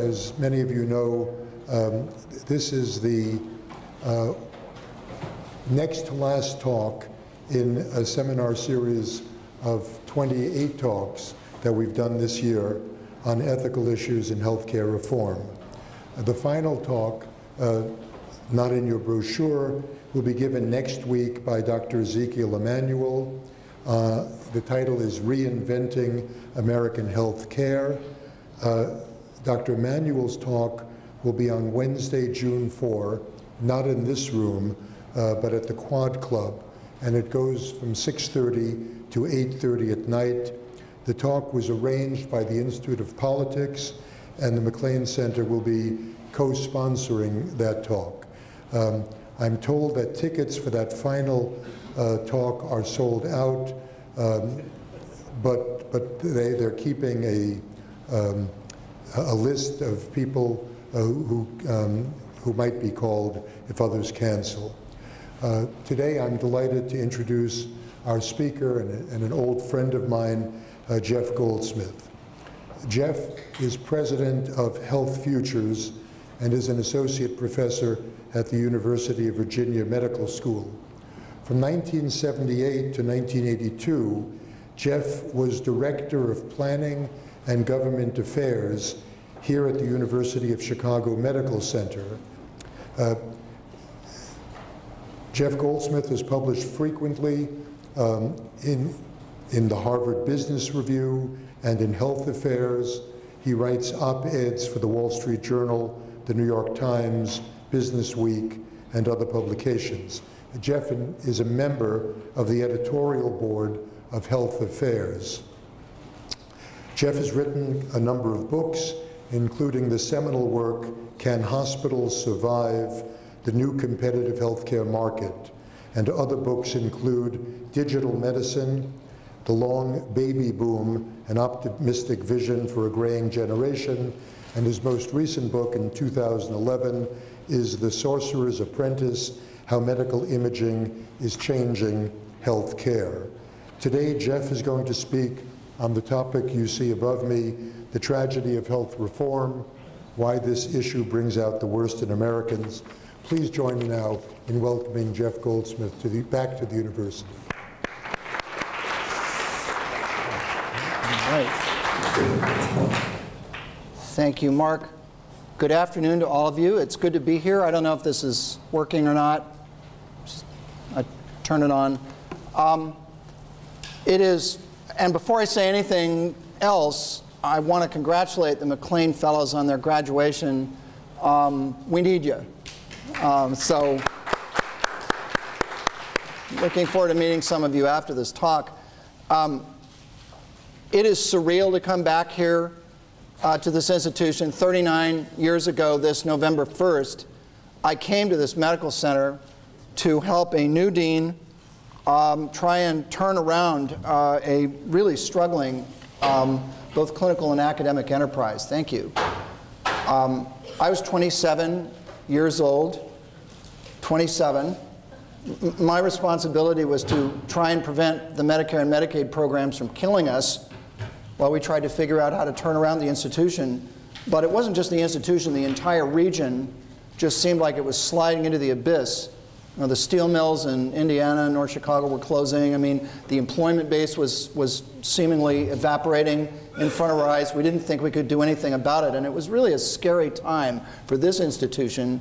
as many of you know, this is the next to last talk in a seminar series of 28 talks that we've done this year on ethical issues in healthcare reform. The final talk, not in your brochure, will be given next week by Dr. Ezekiel Emanuel. The title is Reinventing American Health Care. Dr. Emanuel's talk will be on Wednesday, June 4, not in this room, but at the Quad Club, and it goes from 6:30 to 8:30 at night. The talk was arranged by the Institute of Politics, and the MacLean Center will be co-sponsoring that talk. I'm told that tickets for that final talk are sold out, but they're keeping a list of people who might be called if others cancel. Today I'm delighted to introduce our speaker and an old friend of mine, Jeff Goldsmith. Jeff is president of Health Futures and is an associate professor at the University of Virginia Medical School. From 1978 to 1982, Jeff was director of planning and government affairs here at the University of Chicago Medical Center. Jeff Goldsmith has published frequently in the Harvard Business Review and in Health Affairs. He writes op-eds for the Wall Street Journal, the New York Times, Business Week, and other publications. Jeff is a member of the editorial board of Health Affairs. Jeff has written a number of books, including the seminal work, Can Hospitals Survive? The New Competitive Healthcare Market? And other books include Digital Medicine, The Long Baby Boom, An Optimistic Vision for a Graying Generation, and his most recent book in 2011 is The Sorcerer's Apprentice, How Medical Imaging is Changing Healthcare. Today, Jeff is going to speak on the topic you see above me, the tragedy of health reform, why this issue brings out the worst in Americans. Please join me now in welcoming Jeff Goldsmith back to the university. All right. Thank you, Mark. Good afternoon to all of you. It's good to be here. I don't know if this is working or not. I turn it on. It is, and before I say anything else, I want to congratulate the MacLean Fellows on their graduation. We need you. So looking forward to meeting some of you after this talk. It is surreal to come back here to this institution. 39 years ago, this November 1st, I came to this medical center to help a new dean try and turn around a really struggling both clinical and academic enterprise. Thank you. I was 27 years old, 27. My responsibility was to try and prevent the Medicare and Medicaid programs from killing us while we tried to figure out how to turn around the institution. But it wasn't just the institution. The entire region just seemed like it was sliding into the abyss. You know, the steel mills in Indiana and North Chicago were closing. I mean, the employment base was seemingly evaporating in front of our eyes. We didn't think we could do anything about it. And it was really a scary time for this institution.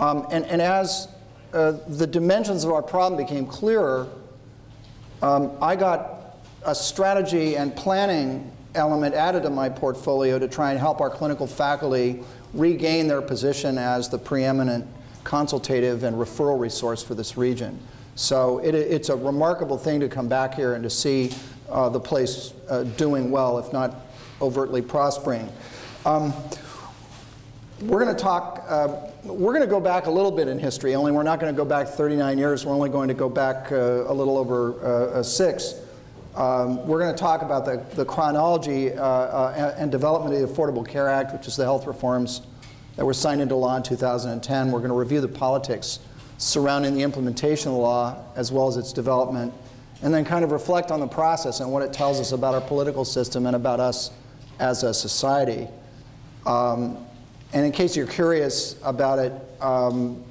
And as the dimensions of our problem became clearer, I got a strategy and planning element added to my portfolio to try and help our clinical faculty regain their position as the preeminent consultative and referral resource for this region. So it's a remarkable thing to come back here and to see the place doing well, if not overtly prospering. We're going to talk, we're going to go back a little bit in history, only we're not going to go back 39 years. We're only going to go back a little over 6. We're going to talk about the chronology and development of the Affordable Care Act, which is the health reforms that were signed into law in 2010. We're going to review the politics surrounding the implementation of the law as well as its development, and then kind of reflect on the process and what it tells us about our political system and about us as a society. And in case you're curious about it,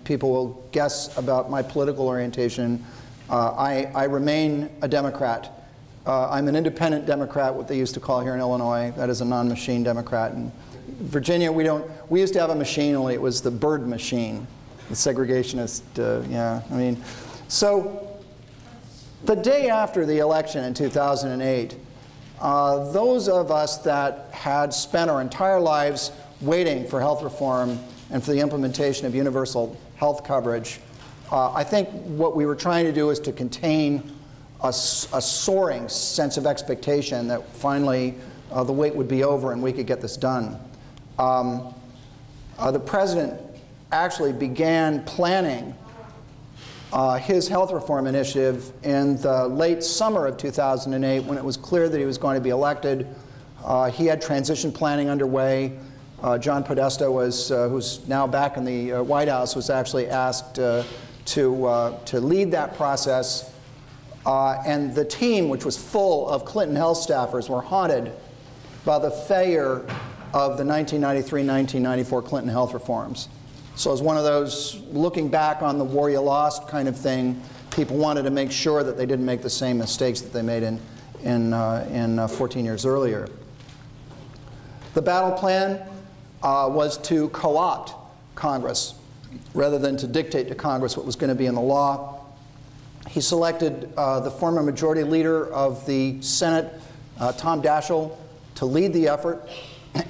people will guess about my political orientation. I remain a Democrat. I'm an independent Democrat, what they used to call here in Illinois. That is a non-machine Democrat. In Virginia, we used to have a machine, only it was the bird machine, the segregationist, yeah, I mean. So the day after the election in 2008, those of us that had spent our entire lives waiting for health reform and for the implementation of universal health coverage, I think what we were trying to do is to contain a soaring sense of expectation that finally the wait would be over and we could get this done. The president actually began planning his health reform initiative in the late summer of 2008 when it was clear that he was going to be elected. He had transition planning underway. John Podesta, was, who's now back in the White House, was actually asked to lead that process. And the team, which was full of Clinton health staffers, were haunted by the failure of the 1993-1994 Clinton health reforms. So it was one of those looking back on the war you lost kind of thing. People wanted to make sure that they didn't make the same mistakes that they made in 14 years earlier. The battle plan was to co-opt Congress rather than to dictate to Congress what was going to be in the law. He selected the former majority leader of the Senate, Tom Daschle, to lead the effort,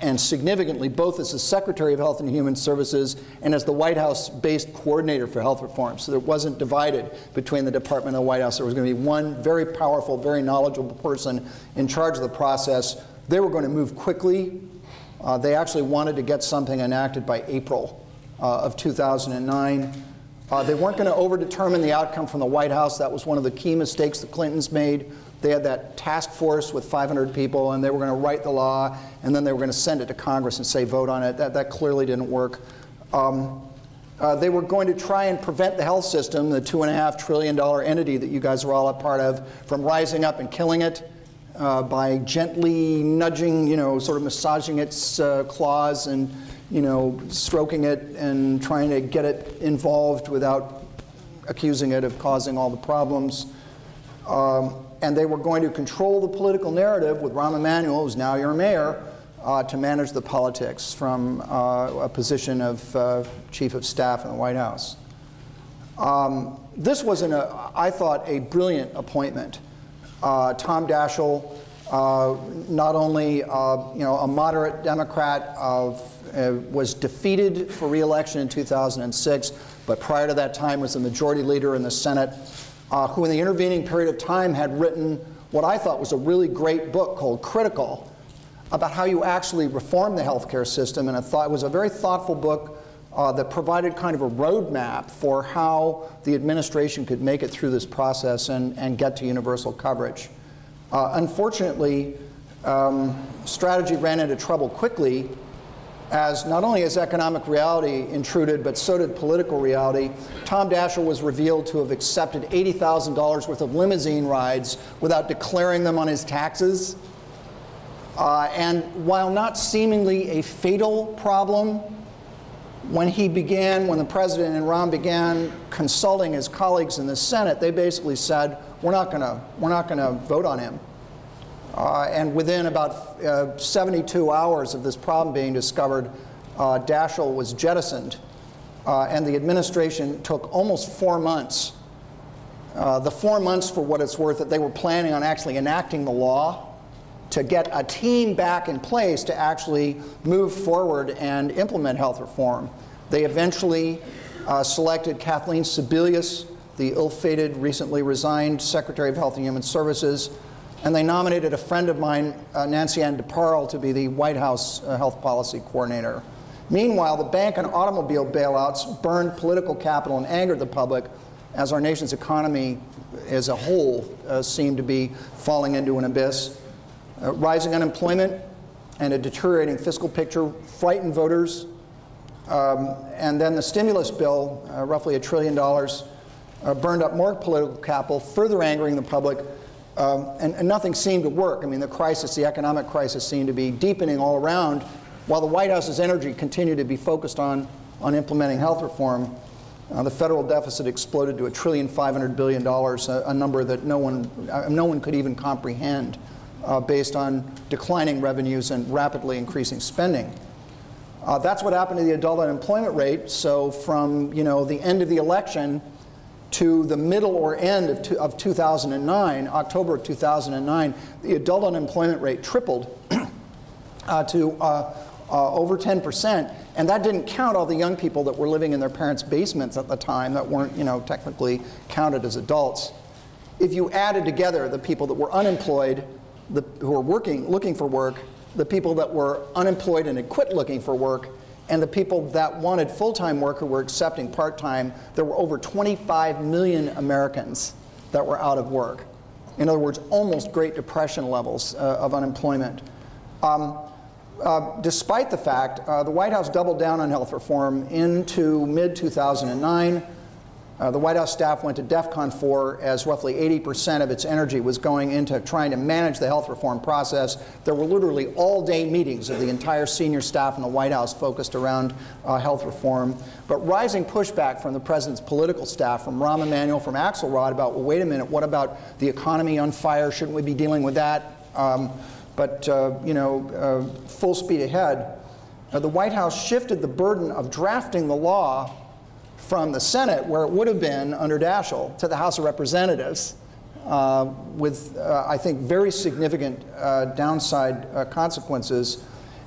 and significantly both as the Secretary of Health and Human Services and as the White House-based coordinator for health reform. So that it wasn't divided between the Department and the White House. There was going to be one very powerful, very knowledgeable person in charge of the process. They were going to move quickly. They actually wanted to get something enacted by April of 2009. They weren't going to overdetermine the outcome from the White House. That was one of the key mistakes the Clintons made. They had that task force with 500 people, and they were going to write the law, and then they were going to send it to Congress and say, vote on it. That clearly didn't work. They were going to try and prevent the health system, the $2.5 trillion entity that you guys were all a part of, from rising up and killing it by gently nudging, sort of massaging its claws and stroking it and trying to get it involved without accusing it of causing all the problems. And they were going to control the political narrative with Rahm Emanuel, who's now your mayor, to manage the politics from a position of chief of staff in the White House. This was, I thought, a brilliant appointment. Tom Daschle, not only a moderate Democrat, was defeated for re-election in 2006, but prior to that time was the majority leader in the Senate, who in the intervening period of time had written what I thought was a really great book called Critical, about how you actually reform the healthcare system. And I thought it was a very thoughtful book that provided kind of a roadmap for how the administration could make it through this process and get to universal coverage. Unfortunately, strategy ran into trouble quickly, as not only as economic reality intruded, but so did political reality. Tom Daschle was revealed to have accepted $80,000 worth of limousine rides without declaring them on his taxes. And while not seemingly a fatal problem, when the president and Rahm began consulting his colleagues in the Senate, they basically said, we're not gonna vote on him. And within about 72 hours of this problem being discovered, Daschle was jettisoned, and the administration took almost 4 months. The 4 months, for what it's worth, that they were planning on actually enacting the law to get a team back in place to actually move forward and implement health reform. They eventually selected Kathleen Sebelius, the ill-fated, recently resigned Secretary of Health and Human Services, and they nominated a friend of mine, Nancy Ann DeParle, to be the White House Health Policy Coordinator. Meanwhile, the bank and automobile bailouts burned political capital and angered the public as our nation's economy as a whole seemed to be falling into an abyss. Rising unemployment and a deteriorating fiscal picture frightened voters. And then the stimulus bill, roughly $1 trillion, burned up more political capital, further angering the public. And nothing seemed to work. I mean, the economic crisis seemed to be deepening all around, While the White House's energy continued to be focused on implementing health reform, the federal deficit exploded to $1.5 trillion, a number that no one could even comprehend, based on declining revenues and rapidly increasing spending. That's what happened to the adult unemployment rate. So from the end of the election to the middle or end of 2009, October of 2009, the adult unemployment rate tripled to over 10%, and that didn't count all the young people that were living in their parents' basements at the time that weren't, technically counted as adults. If you added together the people that were unemployed, who were looking for work, the people that were unemployed and had quit looking for work, and the people that wanted full-time work who were accepting part-time, there were over 25 million Americans that were out of work. In other words, almost Great Depression levels of unemployment. Despite the fact, the White House doubled down on health reform into mid-2009. The White House staff went to DEFCON 4 as roughly 80% of its energy was going into trying to manage the health reform process. There were literally all-day meetings of the entire senior staff in the White House focused around health reform. But rising pushback from the president's political staff, from Rahm Emanuel, from Axelrod, about, well, wait a minute, what about the economy on fire? Shouldn't we be dealing with that? Full speed ahead. The White House shifted the burden of drafting the law from the Senate, where it would have been under Daschle, to the House of Representatives, with, I think, very significant downside consequences.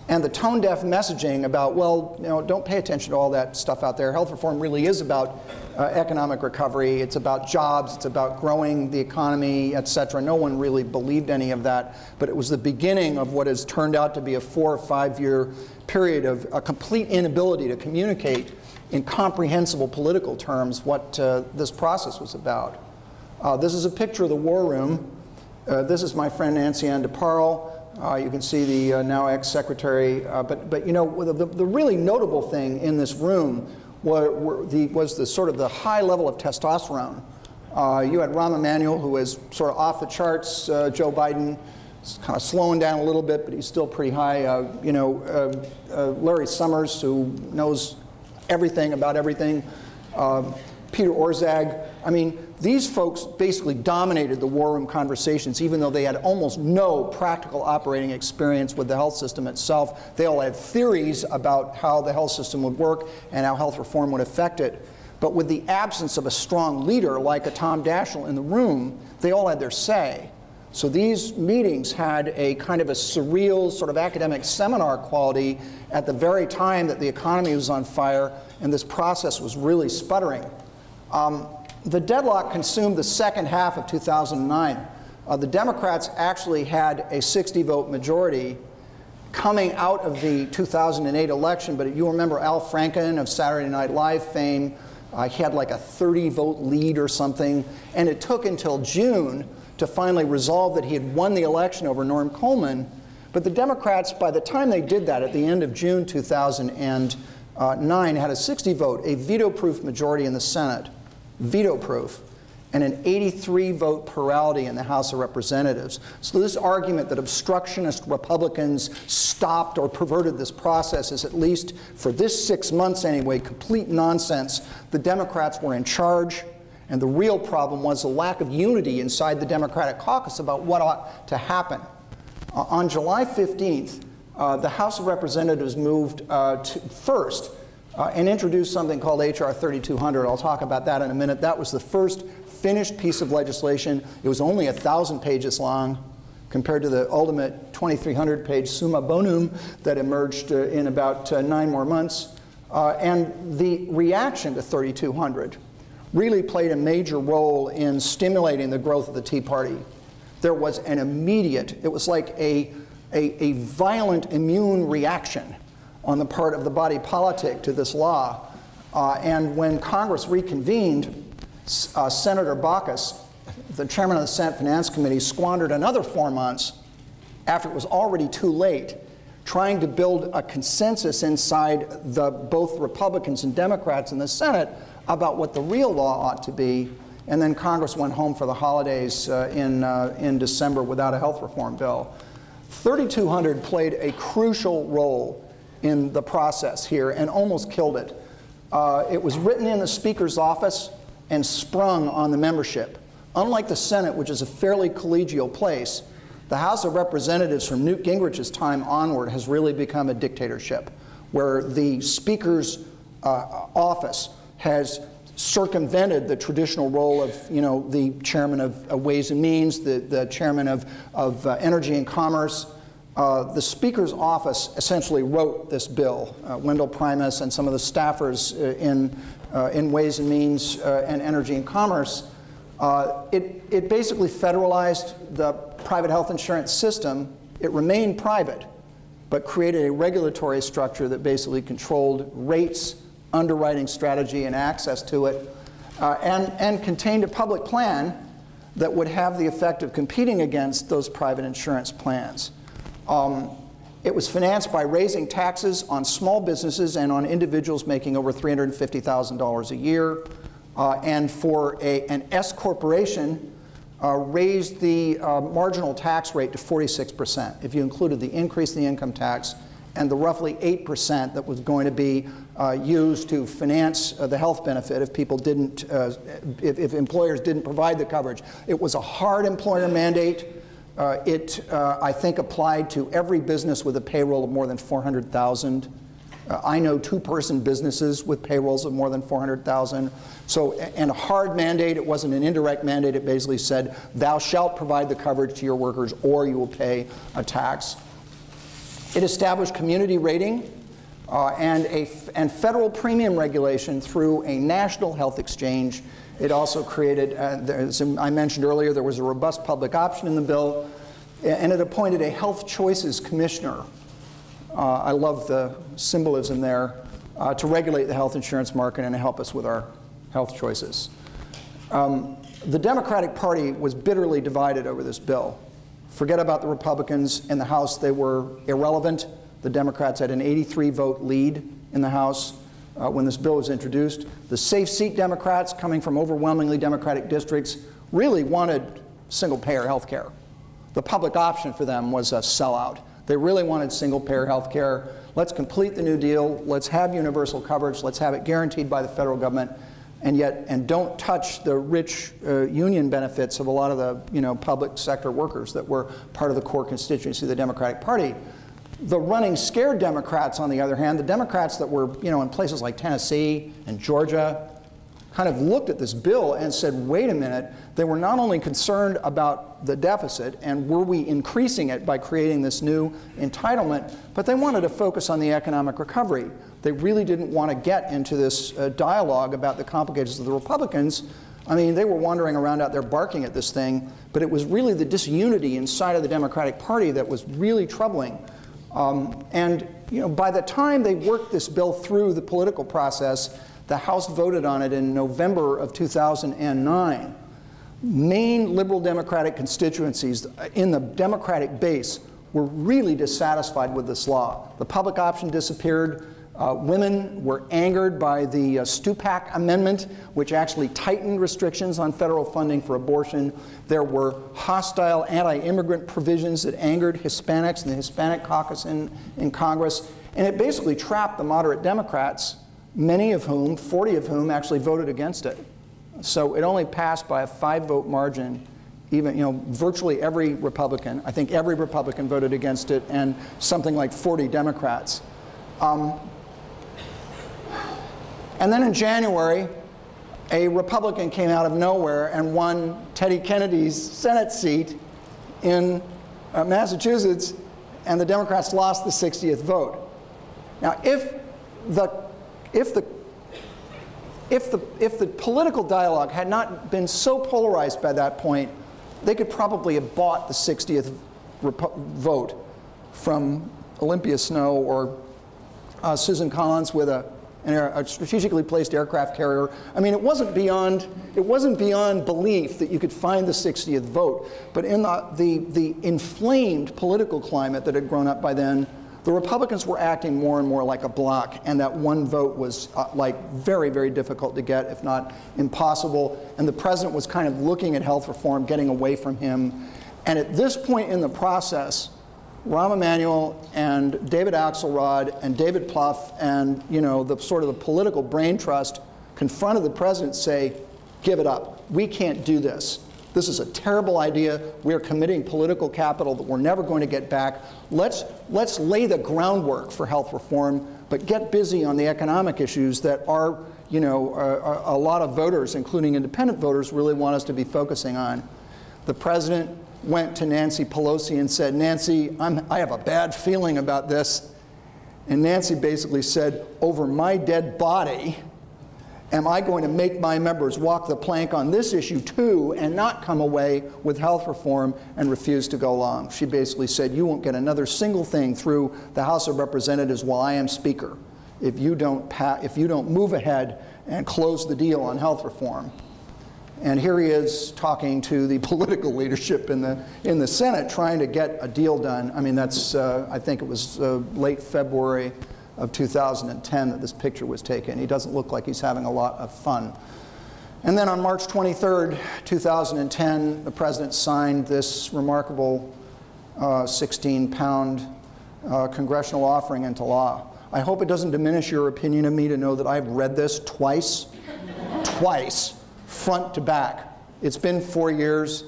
And the tone-deaf messaging about, well, don't pay attention to all that stuff out there. Health reform really is about economic recovery. It's about jobs. It's about growing the economy, et cetera. No one really believed any of that. But it was the beginning of what has turned out to be a 4- or 5-year period of a complete inability to communicate in comprehensible political terms what this process was about. This is a picture of the war room. This is my friend Nancy Ann DeParle. You can see the now ex-secretary. But the really notable thing in this room was the sort of the high level of testosterone. You had Rahm Emanuel, who is sort of off the charts. Joe Biden is kind of slowing down a little bit, but he's still pretty high. Larry Summers, who knows everything about everything. Peter Orszag. I mean, these folks basically dominated the war room conversations, even though they had almost no practical operating experience with the health system itself. They all had theories about how the health system would work and how health reform would affect it. But with the absence of a strong leader like a Tom Daschle in the room, they all had their say. So these meetings had a kind of a surreal sort of academic seminar quality at the very time that the economy was on fire and this process was really sputtering. The deadlock consumed the second half of 2009. The Democrats actually had a 60-vote majority coming out of the 2008 election, but you remember Al Franken of Saturday Night Live fame. He had like a 30-vote lead or something, and it took until June to finally resolve that he had won the election over Norm Coleman. But the Democrats, by the time they did that, at the end of June 2009, had a 60-vote, a veto-proof majority in the Senate, veto-proof, and an 83-vote plurality in the House of Representatives. So this argument that obstructionist Republicans stopped or perverted this process is, at least for this 6 months anyway, complete nonsense. The Democrats were in charge. And the real problem was the lack of unity inside the Democratic caucus about what ought to happen. On July 15th, the House of Representatives moved first and introduced something called H.R. 3200. I'll talk about that in a minute. That was the first finished piece of legislation. It was only 1,000 pages long compared to the ultimate 2,300-page summa bonum that emerged in about 9 more months. And the reaction to 3200 really played a major role in stimulating the growth of the Tea Party. There was an immediate, it was like a violent immune reaction on the part of the body politic to this law. And when Congress reconvened, Senator Baucus, the chairman of the Senate Finance Committee, squandered another 4 months after it was already too late trying to build a consensus inside both Republicans and Democrats in the Senate about what the real law ought to be, and then Congress went home for the holidays in December without a health reform bill. 3200 played a crucial role in the process here and almost killed it. It was written in the Speaker's office and sprung on the membership. Unlike the Senate, which is a fairly collegial place, the House of Representatives from Newt Gingrich's time onward has really become a dictatorship, where the Speaker's office has circumvented the traditional role of, you know, the chairman of Ways and Means, the chairman of Energy and Commerce. The Speaker's office essentially wrote this bill. Wendell Primus and some of the staffers in Ways and Means and Energy and Commerce. It basically federalized the private health insurance system. It remained private, but created a regulatory structure that basically controlled rates, underwriting strategy, and access to it, and contained a public plan that would have the effect of competing against those private insurance plans. It was financed by raising taxes on small businesses and on individuals making over $350,000 a year, and for an S corporation, raised the marginal tax rate to 46%, if you included the increase in the income tax and the roughly 8% that was going to be used to finance the health benefit if people didn't, if employers didn't provide the coverage. It was a hard employer mandate. It I think, applied to every business with a payroll of more than 400,000. I know two-person businesses with payrolls of more than 400,000. So, and a hard mandate. It wasn't an indirect mandate. It basically said, thou shalt provide the coverage to your workers or you will pay a tax. It established community rating and federal premium regulation through a national health exchange. It also created, as I mentioned earlier, there was a robust public option in the bill, and it appointed a Health Choices Commissioner. I love the symbolism there, to regulate the health insurance market and help us with our health choices. The Democratic Party was bitterly divided over this bill. Forget about the Republicans. In the House, they were irrelevant. The Democrats had an 83-vote lead in the House when this bill was introduced. The safe seat Democrats, coming from overwhelmingly Democratic districts, really wanted single-payer health care. The public option for them was a sellout. They really wanted single-payer health care. Let's complete the New Deal. Let's have universal coverage. Let's have it guaranteed by the federal government. And yet, and don't touch the rich union benefits of a lot of the, you know, public sector workers that were part of the core constituency of the Democratic Party. The running scared Democrats, on the other hand, the Democrats that were, you know, in places like Tennessee and Georgia, kind of looked at this bill and said, wait a minute, they were not only concerned about the deficit and were we increasing it by creating this new entitlement, but they wanted to focus on the economic recovery. They really didn't want to get into this dialogue about the complications of the Republicans. I mean, they were wandering around out there barking at this thing, but it was really the disunity inside of the Democratic Party that was really troubling. And you know, by the time they worked this bill through the political process, the House voted on it in November of 2009. Main liberal Democratic constituencies in the Democratic base were really dissatisfied with this law. The public option disappeared. Women were angered by the Stupak Amendment, which actually tightened restrictions on federal funding for abortion. There were hostile anti-immigrant provisions that angered Hispanics and the Hispanic caucus in Congress. And it basically trapped the moderate Democrats, many of whom, 40 of whom, actually voted against it. So it only passed by a 5-vote margin. Even, you know, virtually every Republican, I think every Republican voted against it, and something like 40 Democrats. And then in January, a Republican came out of nowhere and won Teddy Kennedy's Senate seat in Massachusetts, and the Democrats lost the 60th vote. Now, if the political dialogue had not been so polarized by that point, they could probably have bought the 60th vote from Olympia Snow or Susan Collins with a strategically placed aircraft carrier. I mean, it wasn't beyond belief that you could find the 60th vote. But in the inflamed political climate that had grown up by then, the Republicans were acting more and more like a bloc, and that one vote was like very, very difficult to get, if not impossible. And the president was kind of looking at health reform, getting away from him. And at this point in the process, Rahm Emanuel and David Axelrod and David Plouffe and, you know, the sort of the political brain trust confronted the president, say, give it up. We can't do this. This is a terrible idea. We're committing political capital that we're never going to get back. Let's lay the groundwork for health reform, but get busy on the economic issues that are, you know, a lot of voters, including independent voters, really want us to be focusing on. The president went to Nancy Pelosi and said, Nancy, I have a bad feeling about this. And Nancy basically said, over my dead body, am I going to make my members walk the plank on this issue too and not come away with health reform, and refused to go along. She basically said, you won't get another single thing through the House of Representatives while I am Speaker if you don't, move ahead and close the deal on health reform. And here he is talking to the political leadership in the Senate, trying to get a deal done. I mean, that's, I think it was late February of 2010 that this picture was taken. He doesn't look like he's having a lot of fun. And then on March 23rd, 2010, the president signed this remarkable 16-pound congressional offering into law. I hope it doesn't diminish your opinion of me to know that I've read this twice, twice, front to back. It's been 4 years.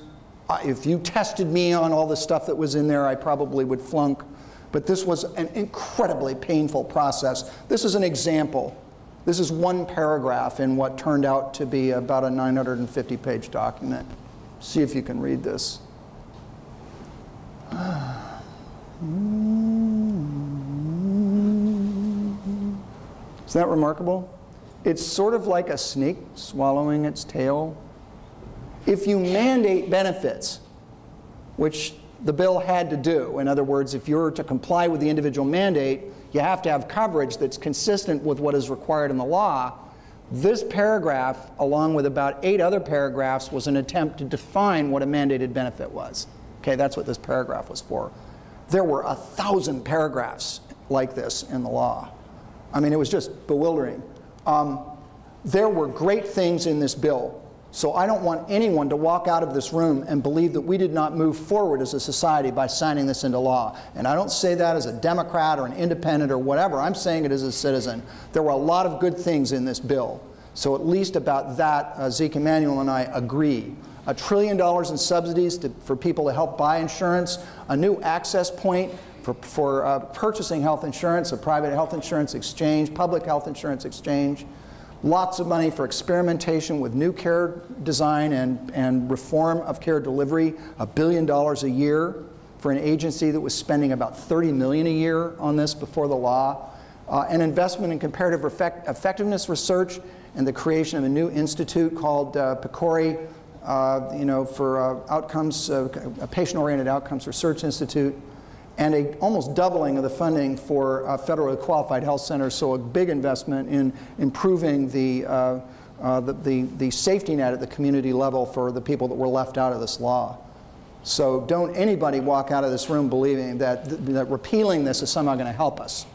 If you tested me on all the stuff that was in there, I probably would flunk. But this was an incredibly painful process. This is an example. This is one paragraph in what turned out to be about a 950-page document. See if you can read this. Isn't that remarkable? It's sort of like a snake swallowing its tail. If you mandate benefits, which the bill had to do. In other words, if you're to comply with the individual mandate, you have to have coverage that's consistent with what is required in the law. This paragraph, along with about 8 other paragraphs, was an attempt to define what a mandated benefit was. Okay, that's what this paragraph was for. There were 1,000 paragraphs like this in the law. I mean, it was just bewildering. There were great things in this bill. So I don't want anyone to walk out of this room and believe that we did not move forward as a society by signing this into law. And I don't say that as a Democrat or an independent or whatever. I'm saying it as a citizen. There were a lot of good things in this bill. So at least about that, Zeke Emanuel and I agree. $1 trillion in subsidies for people to help buy insurance, a new access point for purchasing health insurance, a private health insurance exchange, public health insurance exchange. Lots of money for experimentation with new care design and reform of care delivery, $1 billion a year for an agency that was spending about $30 million a year on this before the law, and investment in comparative effectiveness research and the creation of a new institute called PCORI, you know, for outcomes, a patient-oriented outcomes research institute, and a almost doubling of the funding for federally qualified health centers, so a big investment in improving the safety net at the community level for the people that were left out of this law. So don't anybody walk out of this room believing that, that repealing this is somehow going to help us.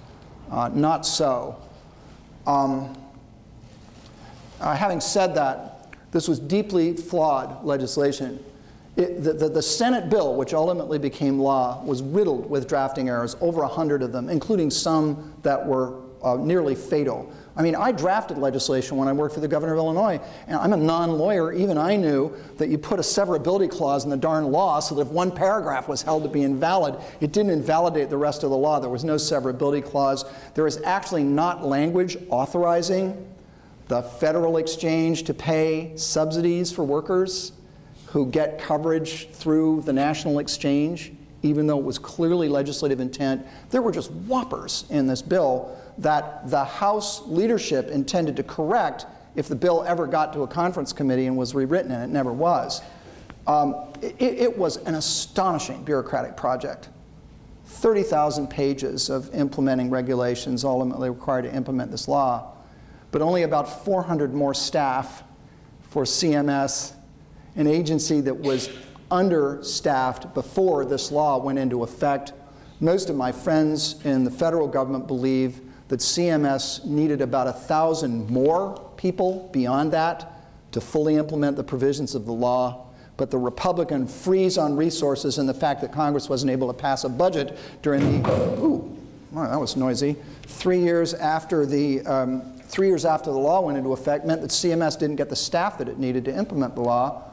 Not so. Having said that, this was deeply flawed legislation. The Senate bill, which ultimately became law, was riddled with drafting errors, over 100 of them, including some that were nearly fatal. I mean, I drafted legislation when I worked for the governor of Illinois, and I'm a non-lawyer. Even I knew that you put a severability clause in the darn law so that if one paragraph was held to be invalid, it didn't invalidate the rest of the law. There was no severability clause. There is actually not language authorizing the federal exchange to pay subsidies for workers who get coverage through the national exchange, even though it was clearly legislative intent. There were just whoppers in this bill that the House leadership intended to correct if the bill ever got to a conference committee and was rewritten, and it never was. It was an astonishing bureaucratic project. 30,000 pages of implementing regulations ultimately required to implement this law, but only about 400 more staff for CMS, an agency that was understaffed before this law went into effect. Most of my friends in the federal government believe that CMS needed about 1,000 more people beyond that to fully implement the provisions of the law. but the Republican freeze on resources and the fact that Congress wasn't able to pass a budget during the, ooh, wow, that was noisy, 3 years after the 3 years after the law went into effect meant that CMS didn't get the staff that it needed to implement the law.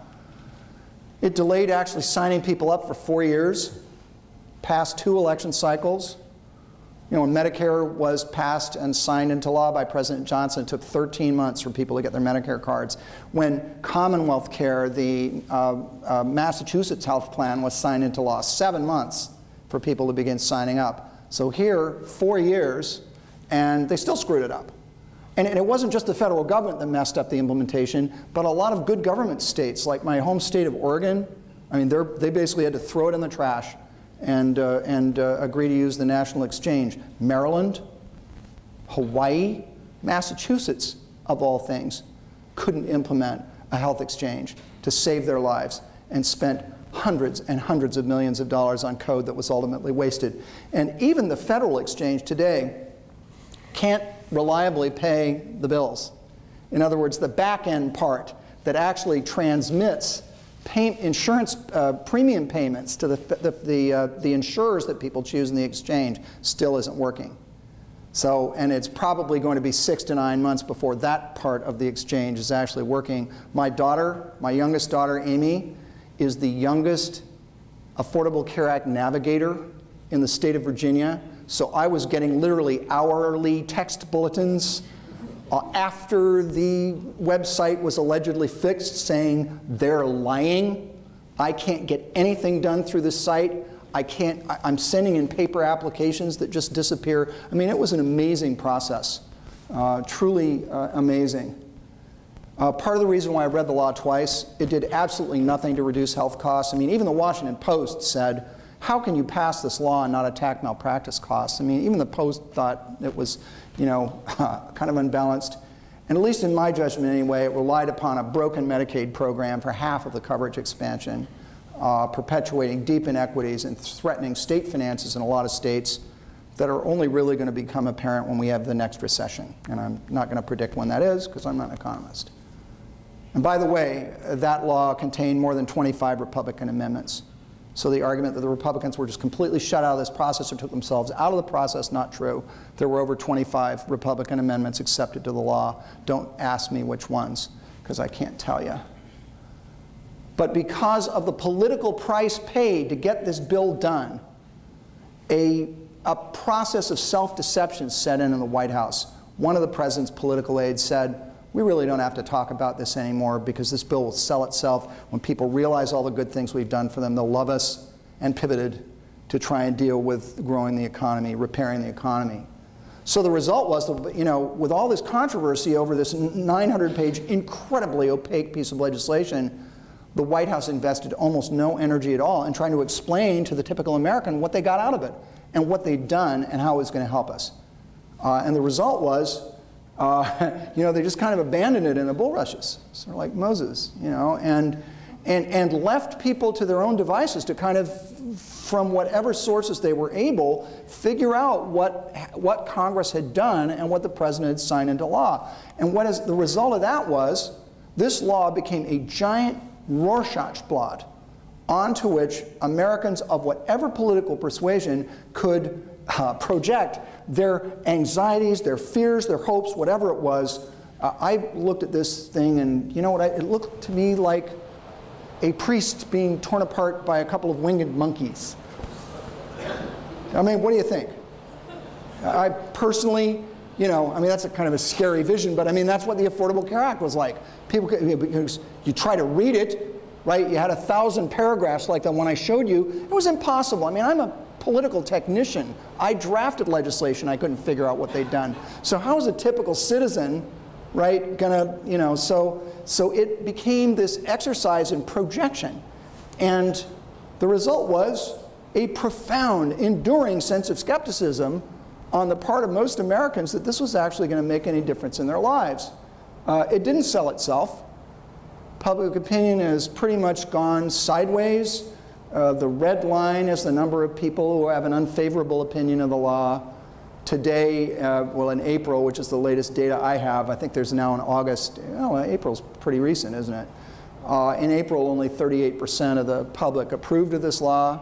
It delayed actually signing people up for 4 years, passed 2 election cycles. You know, when Medicare was passed and signed into law by President Johnson, it took 13 months for people to get their Medicare cards. When Commonwealth Care, the Massachusetts health plan, was signed into law, 7 months for people to begin signing up. So here, 4 years, and they still screwed it up. And it wasn't just the federal government that messed up the implementation, but a lot of good government states, like my home state of Oregon. I mean, they basically had to throw it in the trash and agree to use the national exchange. Maryland, Hawaii, Massachusetts, of all things, couldn't implement a health exchange to save their lives and spent hundreds and hundreds of millions of dollars on code that was ultimately wasted. And even the federal exchange today can't reliably pay the bills. In other words, the back end part that actually transmits insurance premium payments to the insurers that people choose in the exchange still isn't working. So, and it's probably going to be 6 to 9 months before that part of the exchange is actually working. My daughter, my youngest daughter, Amy, is the youngest Affordable Care Act navigator in the state of Virginia. So I was getting literally hourly text bulletins after the website was allegedly fixed saying, they're lying. I can't get anything done through this site. I'm sending in paper applications that just disappear. I mean, it was an amazing process, truly amazing. Part of the reason why I read the law twice, it did absolutely nothing to reduce health costs. I mean, even the Washington Post said, how can you pass this law and not attack malpractice costs? I mean, even the Post thought it was, you know, kind of unbalanced. And at least in my judgment anyway, it relied upon a broken Medicaid program for half of the coverage expansion, perpetuating deep inequities and threatening state finances in a lot of states that are only really going to become apparent when we have the next recession. And I'm not going to predict when that is because I'm not an economist. And by the way, that law contained more than 25 Republican amendments. So the argument that the Republicans were just completely shut out of this process or took themselves out of the process, not true. There were over 25 Republican amendments accepted to the law. Don't ask me which ones, because I can't tell you. But because of the political price paid to get this bill done, a process of self-deception set in the White House. One of the president's political aides said, we really don't have to talk about this anymore because this bill will sell itself. When people realize all the good things we've done for them, they'll love us, and pivoted to try and deal with growing the economy, repairing the economy. So the result was, that, you know, with all this controversy over this 900-page, incredibly opaque piece of legislation, the White House invested almost no energy at all in trying to explain to the typical American what they got out of it and what they'd done and how it was going to help us. And the result was, you know, they just kind of abandoned it in the bulrushes, sort of like Moses, you know, and left people to their own devices to kind of, from whatever sources they were able, figure out what Congress had done and what the president had signed into law. And what is the result of that was, this law became a giant Rorschach blot onto which Americans of whatever political persuasion could project their anxieties, their fears, their hopes, whatever it was. I looked at this thing and, you know what, it looked to me like a priest being torn apart by a couple of winged monkeys. I mean, what do you think? I personally, you know, I mean, that's a kind of a scary vision, but I mean, that's what the Affordable Care Act was like. People, you try to read it, right? You had 1,000 paragraphs like the one I showed you. It was impossible. I mean, I'm a political technician. I drafted legislation. I couldn't figure out what they'd done. So how is a typical citizen, right, gonna, you know, so it became this exercise in projection. And the result was a profound, enduring sense of skepticism on the part of most Americans that this was actually going to make any difference in their lives. It didn't sell itself. Public opinion has pretty much gone sideways. The red line is the number of people who have an unfavorable opinion of the law. Today, well, in April, which is the latest data I have, I think there's now in August, well, April's pretty recent, isn't it? In April, only 38% of the public approved of this law,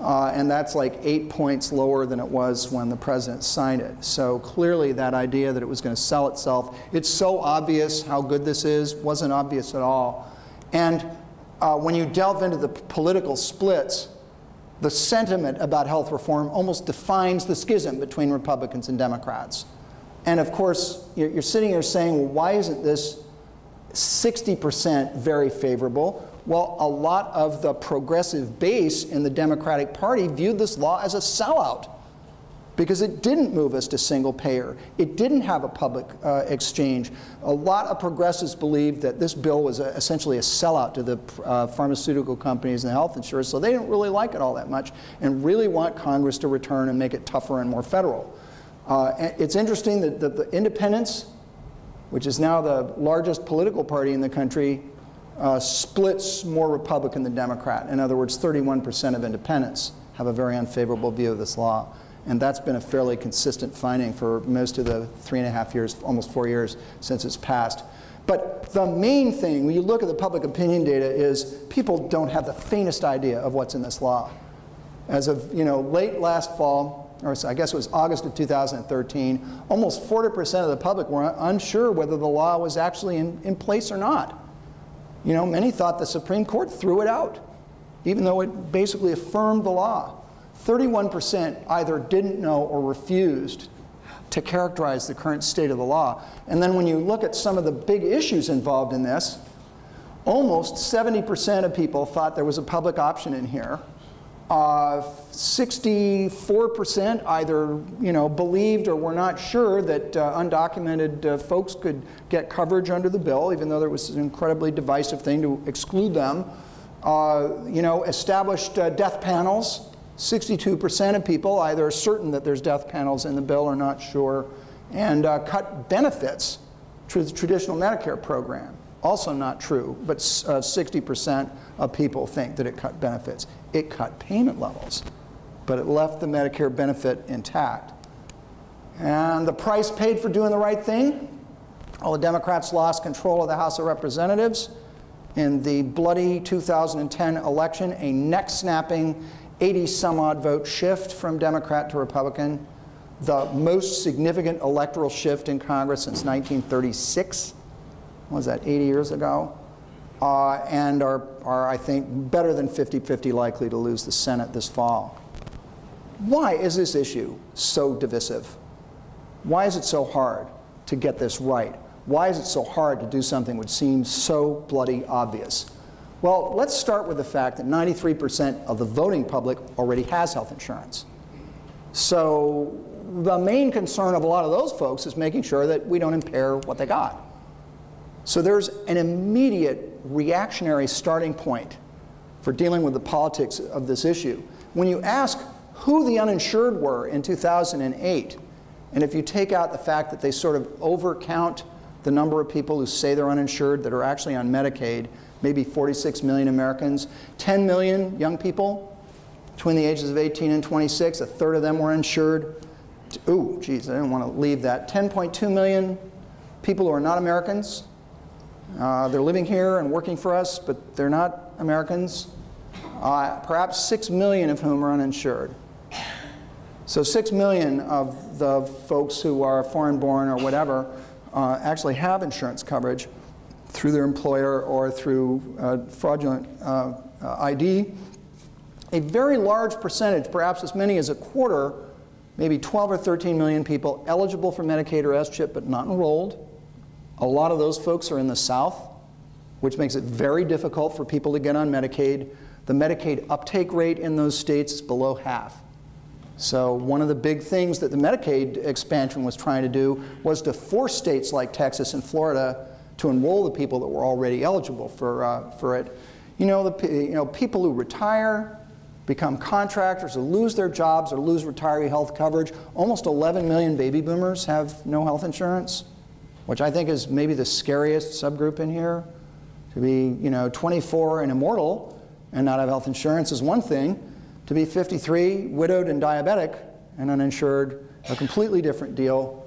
and that's like 8 points lower than it was when the president signed it. So clearly that idea that it was going to sell itself, it's so obvious how good this is, wasn't obvious at all. And when you delve into the political splits, the sentiment about health reform almost defines the schism between Republicans and Democrats. And of course, you're sitting here saying, well, why isn't this 60% very favorable? Well, a lot of the progressive base in the Democratic Party viewed this law as a sellout because it didn't move us to single payer. It didn't have a public exchange. A lot of progressives believed that this bill was essentially a sellout to the pharmaceutical companies and the health insurers, so they didn't really like it all that much and really want Congress to return and make it tougher and more federal. It's interesting that the independents, which is now the largest political party in the country, splits more Republican than Democrat. In other words, 31% of independents have a very unfavorable view of this law. And that's been a fairly consistent finding for most of the 3.5 years, almost 4 years since it's passed. But the main thing, when you look at the public opinion data, is people don't have the faintest idea of what's in this law. As of late last fall, or I guess it was August of 2013, almost 40% of the public were unsure whether the law was actually in place or not. You know, many thought the Supreme Court threw it out, even though it basically affirmed the law. 31% either didn't know or refused to characterize the current state of the law. And then when you look at some of the big issues involved in this, almost 70% of people thought there was a public option in here. 64% either believed or were not sure that undocumented folks could get coverage under the bill, even though there was an incredibly divisive thing to exclude them. Established death panels. 62% of people either are certain that there's death panels in the bill or not sure. And cut benefits to the traditional Medicare program. Also not true, but 60% of people think that it cut benefits. It cut payment levels, but it left the Medicare benefit intact. And the price paid for doing the right thing? Well, the Democrats lost control of the House of Representatives in the bloody 2010 election, a neck-snapping 80-some-odd vote shift from Democrat to Republican, the most significant electoral shift in Congress since 1936. What was that, 80 years ago? And are, I think, better than 50-50 likely to lose the Senate this fall. Why is this issue so divisive? Why is it so hard to get this right? Why is it so hard to do something which seems so bloody obvious? Well, let's start with the fact that 93% of the voting public already has health insurance. So the main concern of a lot of those folks is making sure that we don't impair what they got. So there's an immediate reactionary starting point for dealing with the politics of this issue. When you ask who the uninsured were in 2008, and if you take out the fact that they sort of overcount the number of people who say they're uninsured that are actually on Medicaid, maybe 46 million Americans, 10 million young people between the ages of 18 and 26, a third of them were insured. Ooh, geez, I didn't want to leave that. 10.2 million people who are not Americans. They're living here and working for us, but they're not Americans. Perhaps 6 million of whom are uninsured. So 6 million of the folks who are foreign-born or whatever actually have insurance coverage through their employer or through fraudulent ID. A very large percentage, perhaps as many as a quarter, maybe 12 or 13 million people eligible for Medicaid or S-CHIP but not enrolled. A lot of those folks are in the South, which makes it very difficult for people to get on Medicaid. The Medicaid uptake rate in those states is below half. So one of the big things that the Medicaid expansion was trying to do was to force states like Texas and Florida to enroll the people that were already eligible for it. People who retire, become contractors, or lose their jobs, or lose retiree health coverage. Almost 11 million baby boomers have no health insurance, which I think is maybe the scariest subgroup in here. To be 24 and immortal and not have health insurance is one thing. To be 53, widowed and diabetic and uninsured, a completely different deal.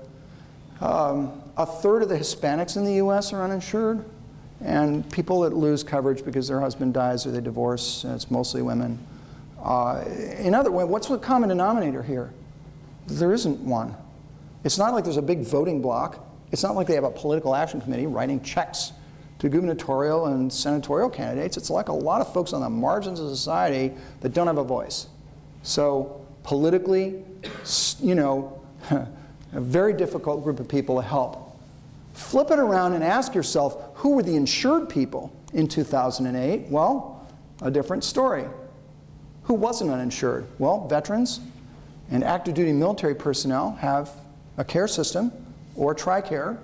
A third of the Hispanics in the US are uninsured. And people that lose coverage because their husband dies or they divorce, and it's mostly women. In other words, what's the common denominator here? There isn't one. It's not like there's a big voting block. It's not like they have a political action committee writing checks to gubernatorial and senatorial candidates. It's like a lot of folks on the margins of society that don't have a voice. So politically, you know, a very difficult group of people to help. Flip it around and ask yourself, who were the insured people in 2008? Well, a different story. Who wasn't uninsured? Well, veterans and active duty military personnel have a care system or TRICARE.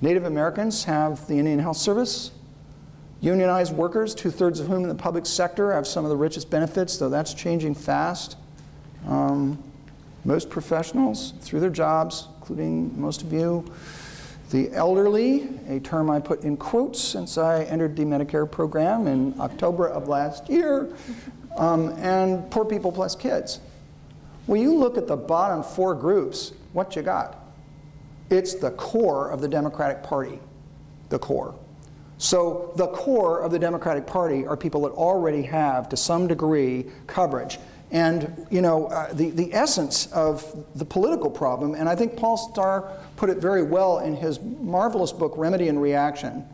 Native Americans have the Indian Health Service. Unionized workers, 2/3 of whom in the public sector, have some of the richest benefits, though that's changing fast. Most professionals, through their jobs, including most of you. The elderly, a term I put in quotes since I entered the Medicare program in October of last year, and poor people plus kids. When you look at the bottom four groups, what you got? It's the core of the Democratic Party, the core. So the core of the Democratic Party are people that already have, to some degree, coverage. And you know, the essence of the political problem, and I think Paul Starr put it very well in his marvelous book, Remedy and Reaction,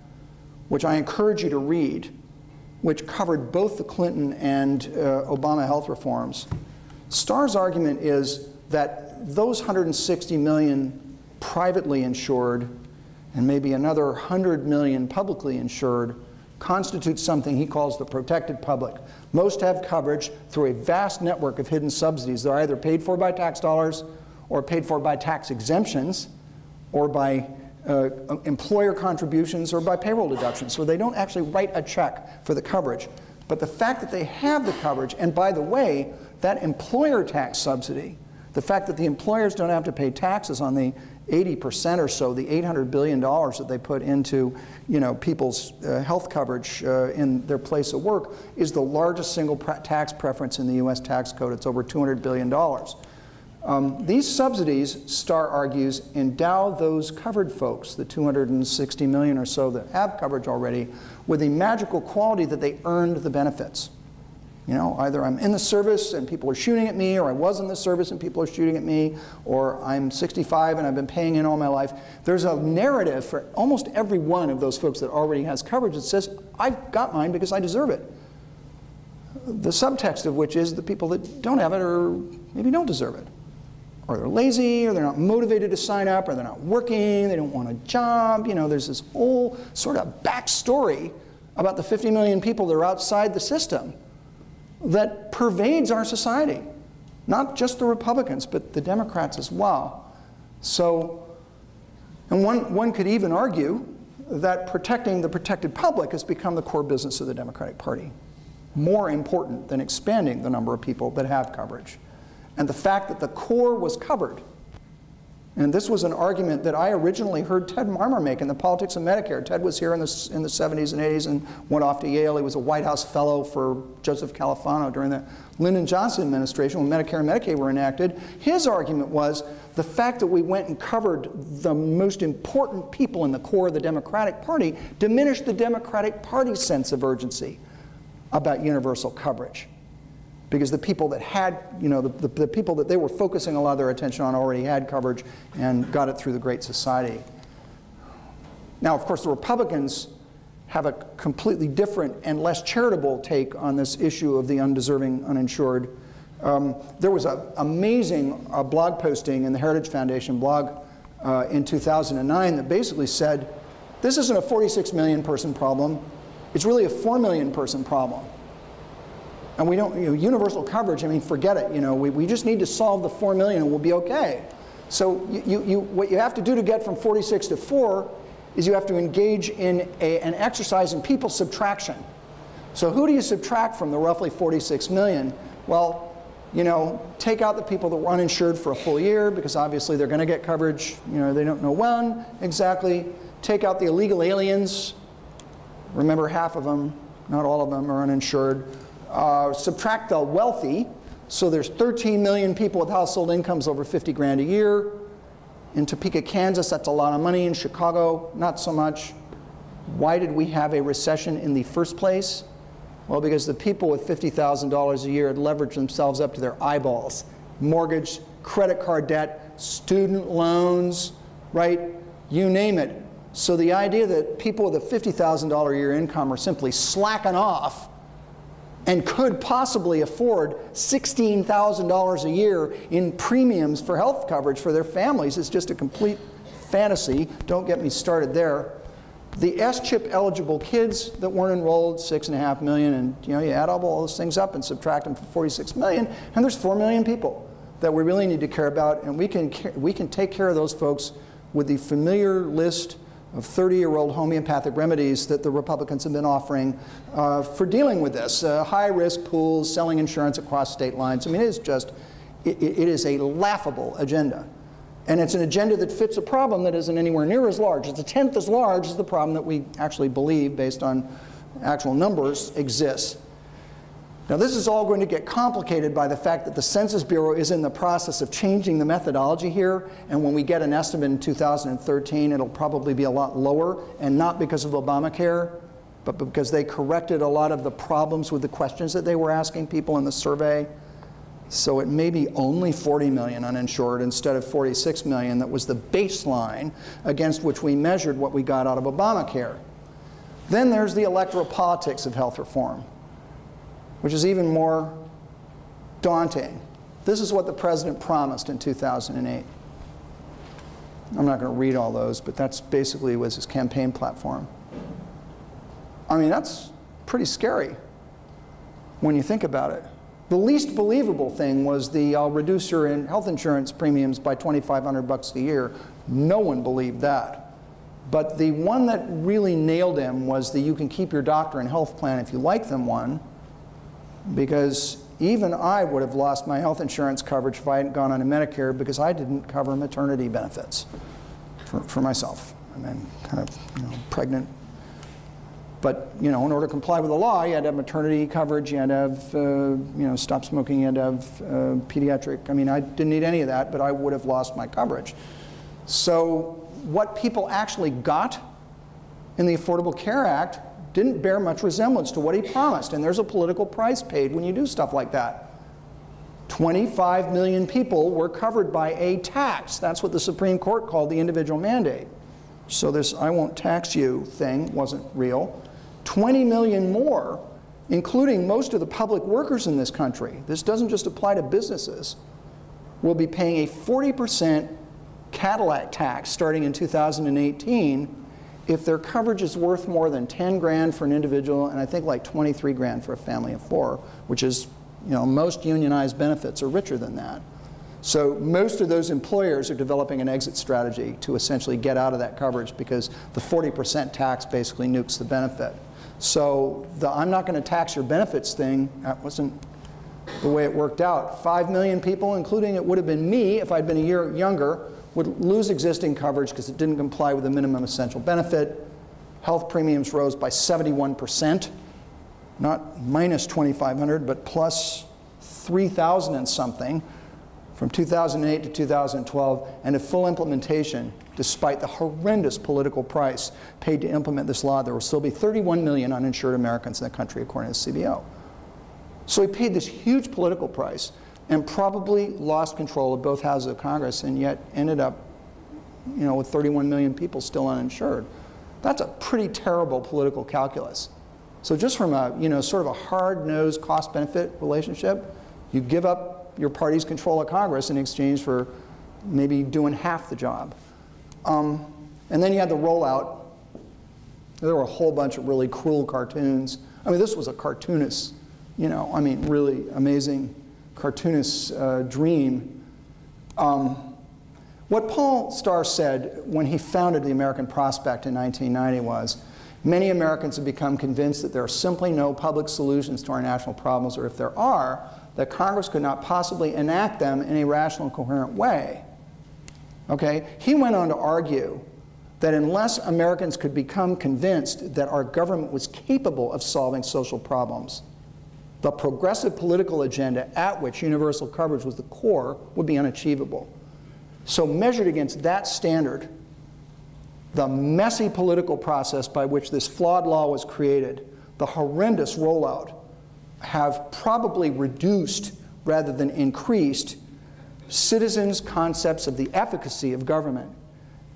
which I encourage you to read, which covered both the Clinton and Obama health reforms. Starr's argument is that those 160 million privately insured and maybe another 100 million publicly insured constitutes something he calls the protected public. Most have coverage through a vast network of hidden subsidies. They're either paid for by tax dollars or paid for by tax exemptions or by employer contributions or by payroll deductions. So they don't actually write a check for the coverage. But the fact that they have the coverage, and by the way, that employer tax subsidy, the fact that the employers don't have to pay taxes on the 80% or so, the $800 billion that they put into, you know, people's health coverage in their place of work, is the largest single tax preference in the US tax code. It's over $200 billion. These subsidies, Starr argues, endow those covered folks, the 260 million or so that have coverage already, with the magical quality that they earned the benefits. You know, either I'm in the service and people are shooting at me, or I was in the service and people are shooting at me, or I'm 65 and I've been paying in all my life. There's a narrative for almost every one of those folks that already has coverage that says, I've got mine because I deserve it. The subtext of which is the people that don't have it or maybe don't deserve it. Or they're lazy, or they're not motivated to sign up, or they're not working, they don't want a job. You know, there's this whole sort of backstory about the 50 million people that are outside the system that pervades our society, not just the Republicans, but the Democrats as well. So, and one could even argue that protecting the protected public has become the core business of the Democratic Party, more important than expanding the number of people that have coverage. And the fact that the core was covered, and this was an argument that I originally heard Ted Marmor make in The Politics of Medicare. Ted was here in the 70s and 80s and went off to Yale. He was a White House fellow for Joseph Califano during the Lyndon Johnson administration when Medicare and Medicaid were enacted. His argument was the fact that we went and covered the most important people in the core of the Democratic Party diminished the Democratic Party's sense of urgency about universal coverage. Because the people that had, you know, the people that they were focusing a lot of their attention on already had coverage and got it through the Great Society. Now, of course, the Republicans have a completely different and less charitable take on this issue of the undeserving uninsured. There was an amazing blog posting in the Heritage Foundation blog in 2009 that basically said, this isn't a 46 million person problem. It's really a 4 million person problem. And we don't, you know, universal coverage, I mean, forget it. You know, we just need to solve the 4 million and we'll be okay. So what you have to do to get from 46 to 4 is you have to engage in an exercise in people subtraction. So who do you subtract from the roughly 46 million? Well, you know, take out the people that were uninsured for a full year, because obviously they're going to get coverage. You know, they don't know when exactly. Take out the illegal aliens. Remember, half of them, not all of them, are uninsured. Subtract the wealthy, so there's 13 million people with household incomes over 50 grand a year. In Topeka, Kansas, that's a lot of money. In Chicago, not so much. Why did we have a recession in the first place? Well, because the people with $50,000 a year had leveraged themselves up to their eyeballs. Mortgage, credit card debt, student loans, right? You name it. So the idea that people with a $50,000 a year income are simply slacking off and could possibly afford $16,000 a year in premiums for health coverage for their families is just a complete fantasy. Don't get me started there. The S-chip eligible kids that weren't enrolled, 6.5 million, and you know, you add up all those things up and subtract them from 46 million, and there's 4 million people that we really need to care about, and we can take care of those folks with the familiar list of 30-year-old homeopathic remedies that the Republicans have been offering for dealing with this. High-risk pools, selling insurance across state lines. I mean, it is just, it is a laughable agenda. And it's an agenda that fits a problem that isn't anywhere near as large. It's a tenth as large as the problem that we actually believe, based on actual numbers, exists. Now, this is all going to get complicated by the fact that the Census Bureau is in the process of changing the methodology here. And when we get an estimate in 2013, it'll probably be a lot lower, and not because of Obamacare, but because they corrected a lot of the problems with the questions that they were asking people in the survey. So it may be only 40 million uninsured instead of 46 million that was the baseline against which we measured what we got out of Obamacare. Then there's the electoral politics of health reform, which is even more daunting. This is what the president promised in 2008. I'm not going to read all those, but that's basically was his campaign platform. I mean, that's pretty scary when you think about it. The least believable thing was the I'll reduce your health insurance premiums by $2,500 a year. No one believed that. But the one that really nailed him was the you can keep your doctor and health plan if you like them one. Because even I would have lost my health insurance coverage if I hadn't gone on to Medicare, because I didn't cover maternity benefits for myself. I mean, kind of, you know, pregnant. But, you know, in order to comply with the law, you had to have maternity coverage, you had to have, you know, stop smoking, you had to have pediatric. I mean, I didn't need any of that, but I would have lost my coverage. So what people actually got in the Affordable Care Act didn't bear much resemblance to what he promised. And there's a political price paid when you do stuff like that. 25 million people were covered by a tax. That's what the Supreme Court called the individual mandate. So this I won't tax you thing wasn't real. 20 million more, including most of the public workers in this country, this doesn't just apply to businesses, will be paying a 40% Cadillac tax starting in 2018 if their coverage is worth more than 10 grand for an individual, and I think like 23 grand for a family of four, which is, you know, most unionized benefits are richer than that. So most of those employers are developing an exit strategy to essentially get out of that coverage, because the 40% tax basically nukes the benefit. So the I'm not going to tax your benefits thing, that wasn't the way it worked out. 5 million people, including it would have been me if I'd been a year younger, would lose existing coverage because it didn't comply with the minimum essential benefit. Health premiums rose by 71%, not minus 2,500, but plus 3,000 and something from 2008 to 2012, and a full implementation, despite the horrendous political price paid to implement this law, there will still be 31 million uninsured Americans in the country, according to CBO. So he paid this huge political price and probably lost control of both houses of Congress, and yet ended up, you know, with 31 million people still uninsured. That's a pretty terrible political calculus. So just from a, you know, sort of a hard-nosed cost-benefit relationship, you give up your party's control of Congress in exchange for maybe doing half the job. And then you had the rollout. There were a whole bunch of really cruel cartoons. I mean, this was a cartoonist, you know, I mean, really amazing cartoonist's dream. What Paul Starr said when he founded the American Prospect in 1990 was, many Americans have become convinced that there are simply no public solutions to our national problems, or if there are, that Congress could not possibly enact them in a rational, coherent way. Okay? He went on to argue that unless Americans could become convinced that our government was capable of solving social problems, the progressive political agenda at which universal coverage was the core would be unachievable. So measured against that standard, the messy political process by which this flawed law was created, the horrendous rollout, have probably reduced rather than increased citizens' concepts of the efficacy of government,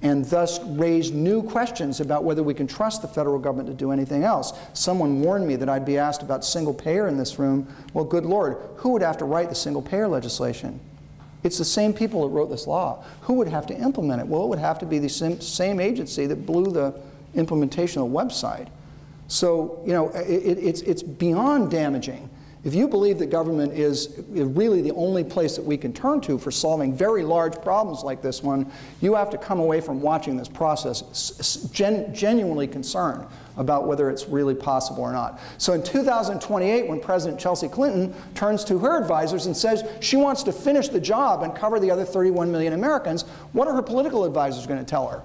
and thus raised new questions about whether we can trust the federal government to do anything else. Someone warned me that I'd be asked about single payer in this room. Well, good Lord, who would have to write the single payer legislation? It's the same people that wrote this law. Who would have to implement it? Well, it would have to be the same agency that blew the implementation of the website. So, you know, it's beyond damaging. If you believe that government is really the only place that we can turn to for solving very large problems like this one, you have to come away from watching this process genuinely concerned about whether it's really possible or not. So in 2028, when President Chelsea Clinton turns to her advisors and says she wants to finish the job and cover the other 31 million Americans, what are her political advisors going to tell her?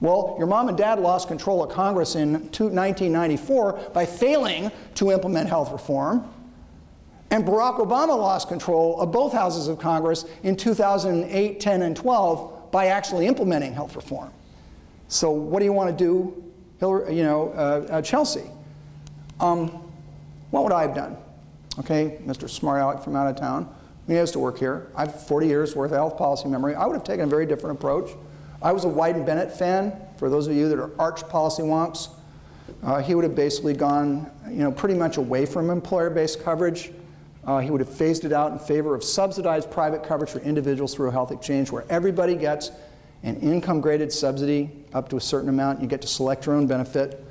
Well, your mom and dad lost control of Congress in 1994 by failing to implement health reform. And Barack Obama lost control of both houses of Congress in 2008, 10, and 12 by actually implementing health reform. So what do you want to do, Hillary, Chelsea? What would I have done? Okay, Mr. Smart Alec from out of town. He has to work here. I have 40 years worth of health policy memory. I would have taken a very different approach. I was a Wyden Bennett fan. For those of you that are arch policy wonks, he would have basically gone, pretty much away from employer-based coverage. He would have phased it out in favor of subsidized private coverage for individuals through a health exchange where everybody gets an income-graded subsidy up to a certain amount. You get to select your own benefit.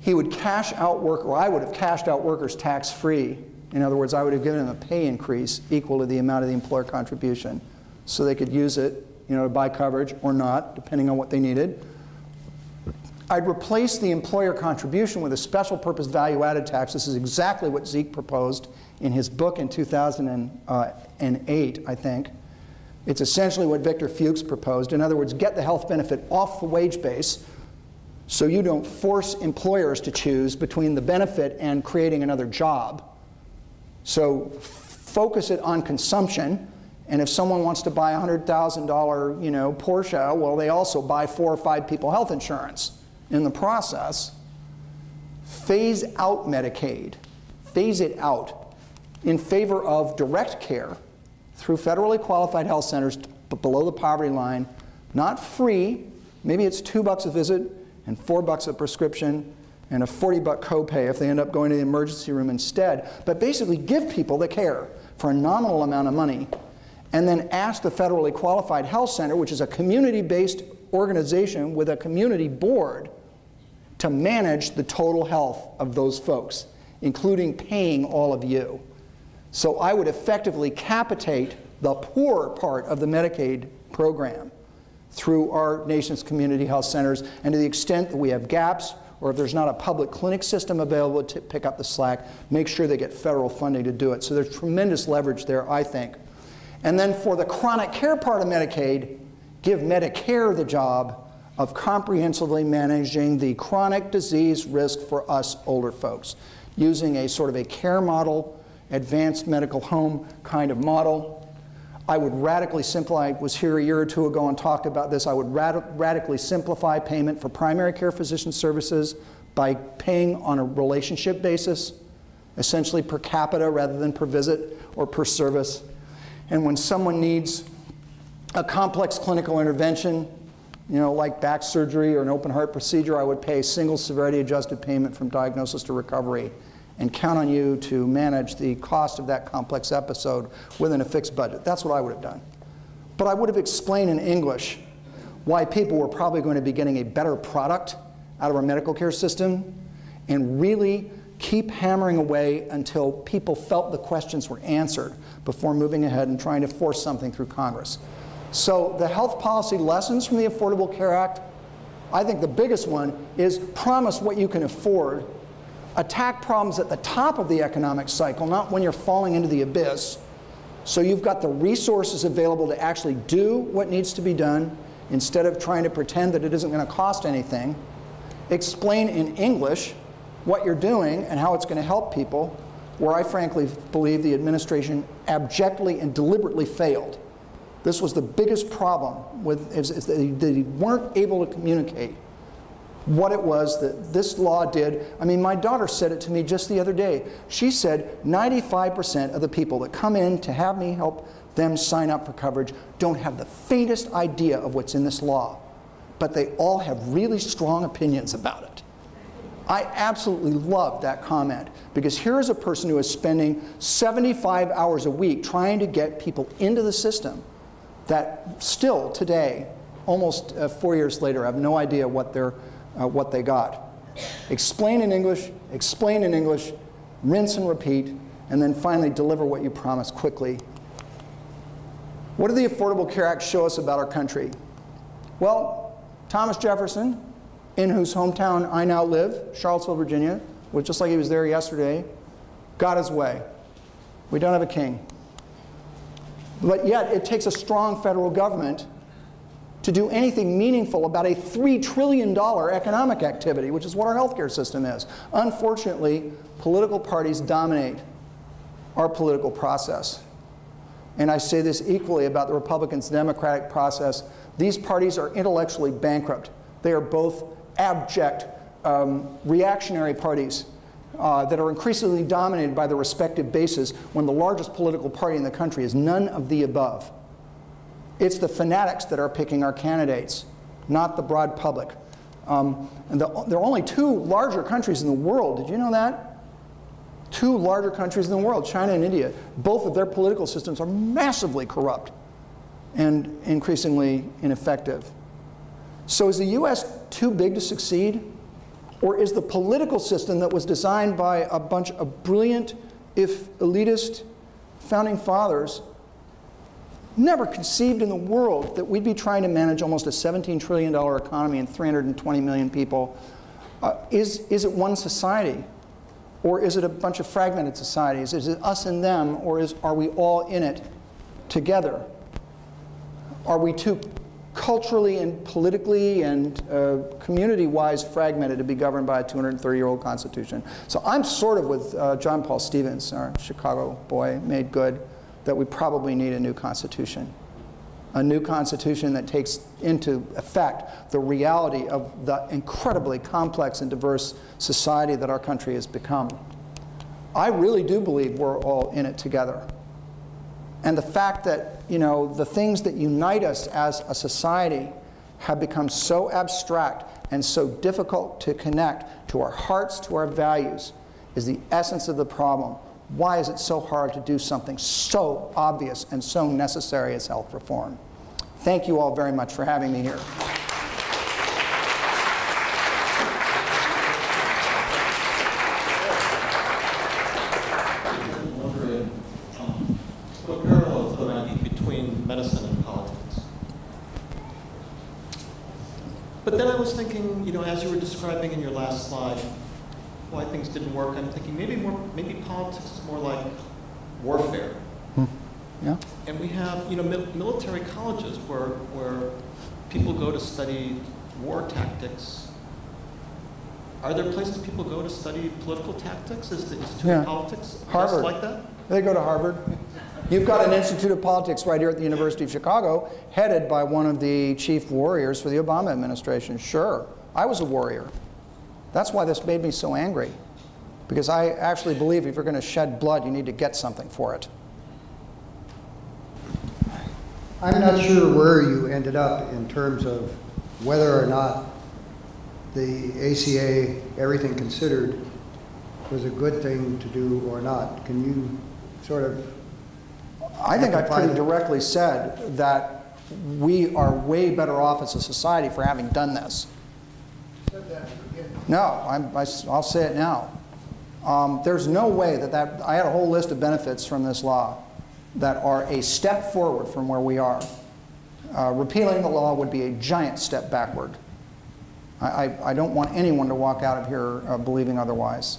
He would cash out workers, or I would have cashed out workers tax-free. In other words, I would have given them a pay increase equal to the amount of the employer contribution so they could use it to buy coverage or not, depending on what they needed. I'd replace the employer contribution with a special purpose value-added tax. This is exactly what Zeke proposed in his book in 2008, I think. It's essentially what Victor Fuchs proposed. In other words, get the health benefit off the wage base so you don't force employers to choose between the benefit and creating another job. So focus it on consumption. And if someone wants to buy a $100,000 Porsche, well, they also buy 4 or 5 people health insurance in the process. Phase out Medicaid. Phase it out in favor of direct care through federally qualified health centers but below the poverty line, not free. Maybe it's $2 a visit and $4 a prescription and a $40 copay if they end up going to the emergency room instead. But basically give people the care for a nominal amount of money, and then ask the federally qualified health center, which is a community-based organization with a community board, to manage the total health of those folks, including paying all of you. So I would effectively capitate the poor part of the Medicaid program through our nation's community health centers, and to the extent that we have gaps or if there's not a public clinic system available to pick up the slack, make sure they get federal funding to do it. So there's tremendous leverage there, I think. And then for the chronic care part of Medicaid, give Medicare the job of comprehensively managing the chronic disease risk for us older folks, using a sort of a care model, advanced medical home kind of model. I would radically simplify, I was here a year or two ago and talked about this, I would radically simplify payment for primary care physician services by paying on a relationship basis, essentially per capita rather than per visit or per service. And when someone needs a complex clinical intervention, like back surgery or an open heart procedure, I would pay single severity adjusted payment from diagnosis to recovery and count on you to manage the cost of that complex episode within a fixed budget. That's what I would have done. But I would have explained in English why people were probably going to be getting a better product out of our medical care system and really keep hammering away until people felt the questions were answered before moving ahead and trying to force something through Congress. So the health policy lessons from the Affordable Care Act, I think the biggest one is promise what you can afford, attack problems at the top of the economic cycle, not when you're falling into the abyss, so you've got the resources available to actually do what needs to be done instead of trying to pretend that it isn't going to cost anything. Explain in English what you're doing and how it's going to help people, where I frankly believe the administration abjectly and deliberately failed. This was the biggest problem with, is they weren't able to communicate what it was that this law did. I mean, my daughter said it to me just the other day. She said 95% of the people that come in to have me help them sign up for coverage don't have the faintest idea of what's in this law, but they all have really strong opinions about it. I absolutely love that comment, because here is a person who is spending 75 hours a week trying to get people into the system that still today, almost 4 years later, have no idea what they got. Explain in English, rinse and repeat, and then finally deliver what you promise quickly. What did the Affordable Care Act show us about our country? Well, Thomas Jefferson, in whose hometown I now live, Charlottesville, Virginia, was just like he was there yesterday, got his way. We don't have a king. But yet, it takes a strong federal government to do anything meaningful about a $3 trillion economic activity, which is what our healthcare system is. Unfortunately, political parties dominate our political process. And I say this equally about the Republicans' democratic process. These parties are intellectually bankrupt. They are both abject, reactionary parties that are increasingly dominated by their respective bases, when the largest political party in the country is none of the above. It's the fanatics that are picking our candidates, not the broad public. There are only two larger countries in the world. Did you know that? Two larger countries in the world, China and India. Both of their political systems are massively corrupt and increasingly ineffective. So is the US too big to succeed? Or is the political system that was designed by a bunch of brilliant, if elitist, founding fathers never conceived in the world that we'd be trying to manage almost a $17 trillion economy and 320 million people? Is it one society? Or is it a bunch of fragmented societies? Is it us and them, or are we all in it together? Are we too culturally and politically and community-wise fragmented to be governed by a 230-year-old constitution? So I'm sort of with John Paul Stevens, our Chicago boy, made good, that we probably need a new constitution that takes into effect the reality of the incredibly complex and diverse society that our country has become. I really do believe we're all in it together. And the fact that, you know, the things that unite us as a society have become so abstract and so difficult to connect to our hearts, to our values, is the essence of the problem. Why is it so hard to do something so obvious and so necessary as health reform? Thank you all very much for having me here. What parallels would I be between medicine and politics? But then I was thinking, you know, as you were describing in your last slide, why things didn't work, I'm thinking maybe politics is more like warfare. Yeah. And we have, you know, military colleges where people go to study war tactics. Are there places people go to study political tactics? Is the Institute of Politics just like that? They go to Harvard. You've got an Institute of Politics right here at the University of Chicago, headed by one of the chief warriors for the Obama administration. Sure, I was a warrior. That's why this made me so angry, because I actually believe if you're going to shed blood, you need to get something for it. I'm not sure where you ended up in terms of whether or not the ACA, everything considered, was a good thing to do or not. Can you sort of? I think I pretty directly said that we are way better off as a society for having done this. Said that. No, I'll say it now. There's no way that I had a whole list of benefits from this law that are a step forward from where we are. Repealing the law would be a giant step backward. I don't want anyone to walk out of here believing otherwise.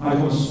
I was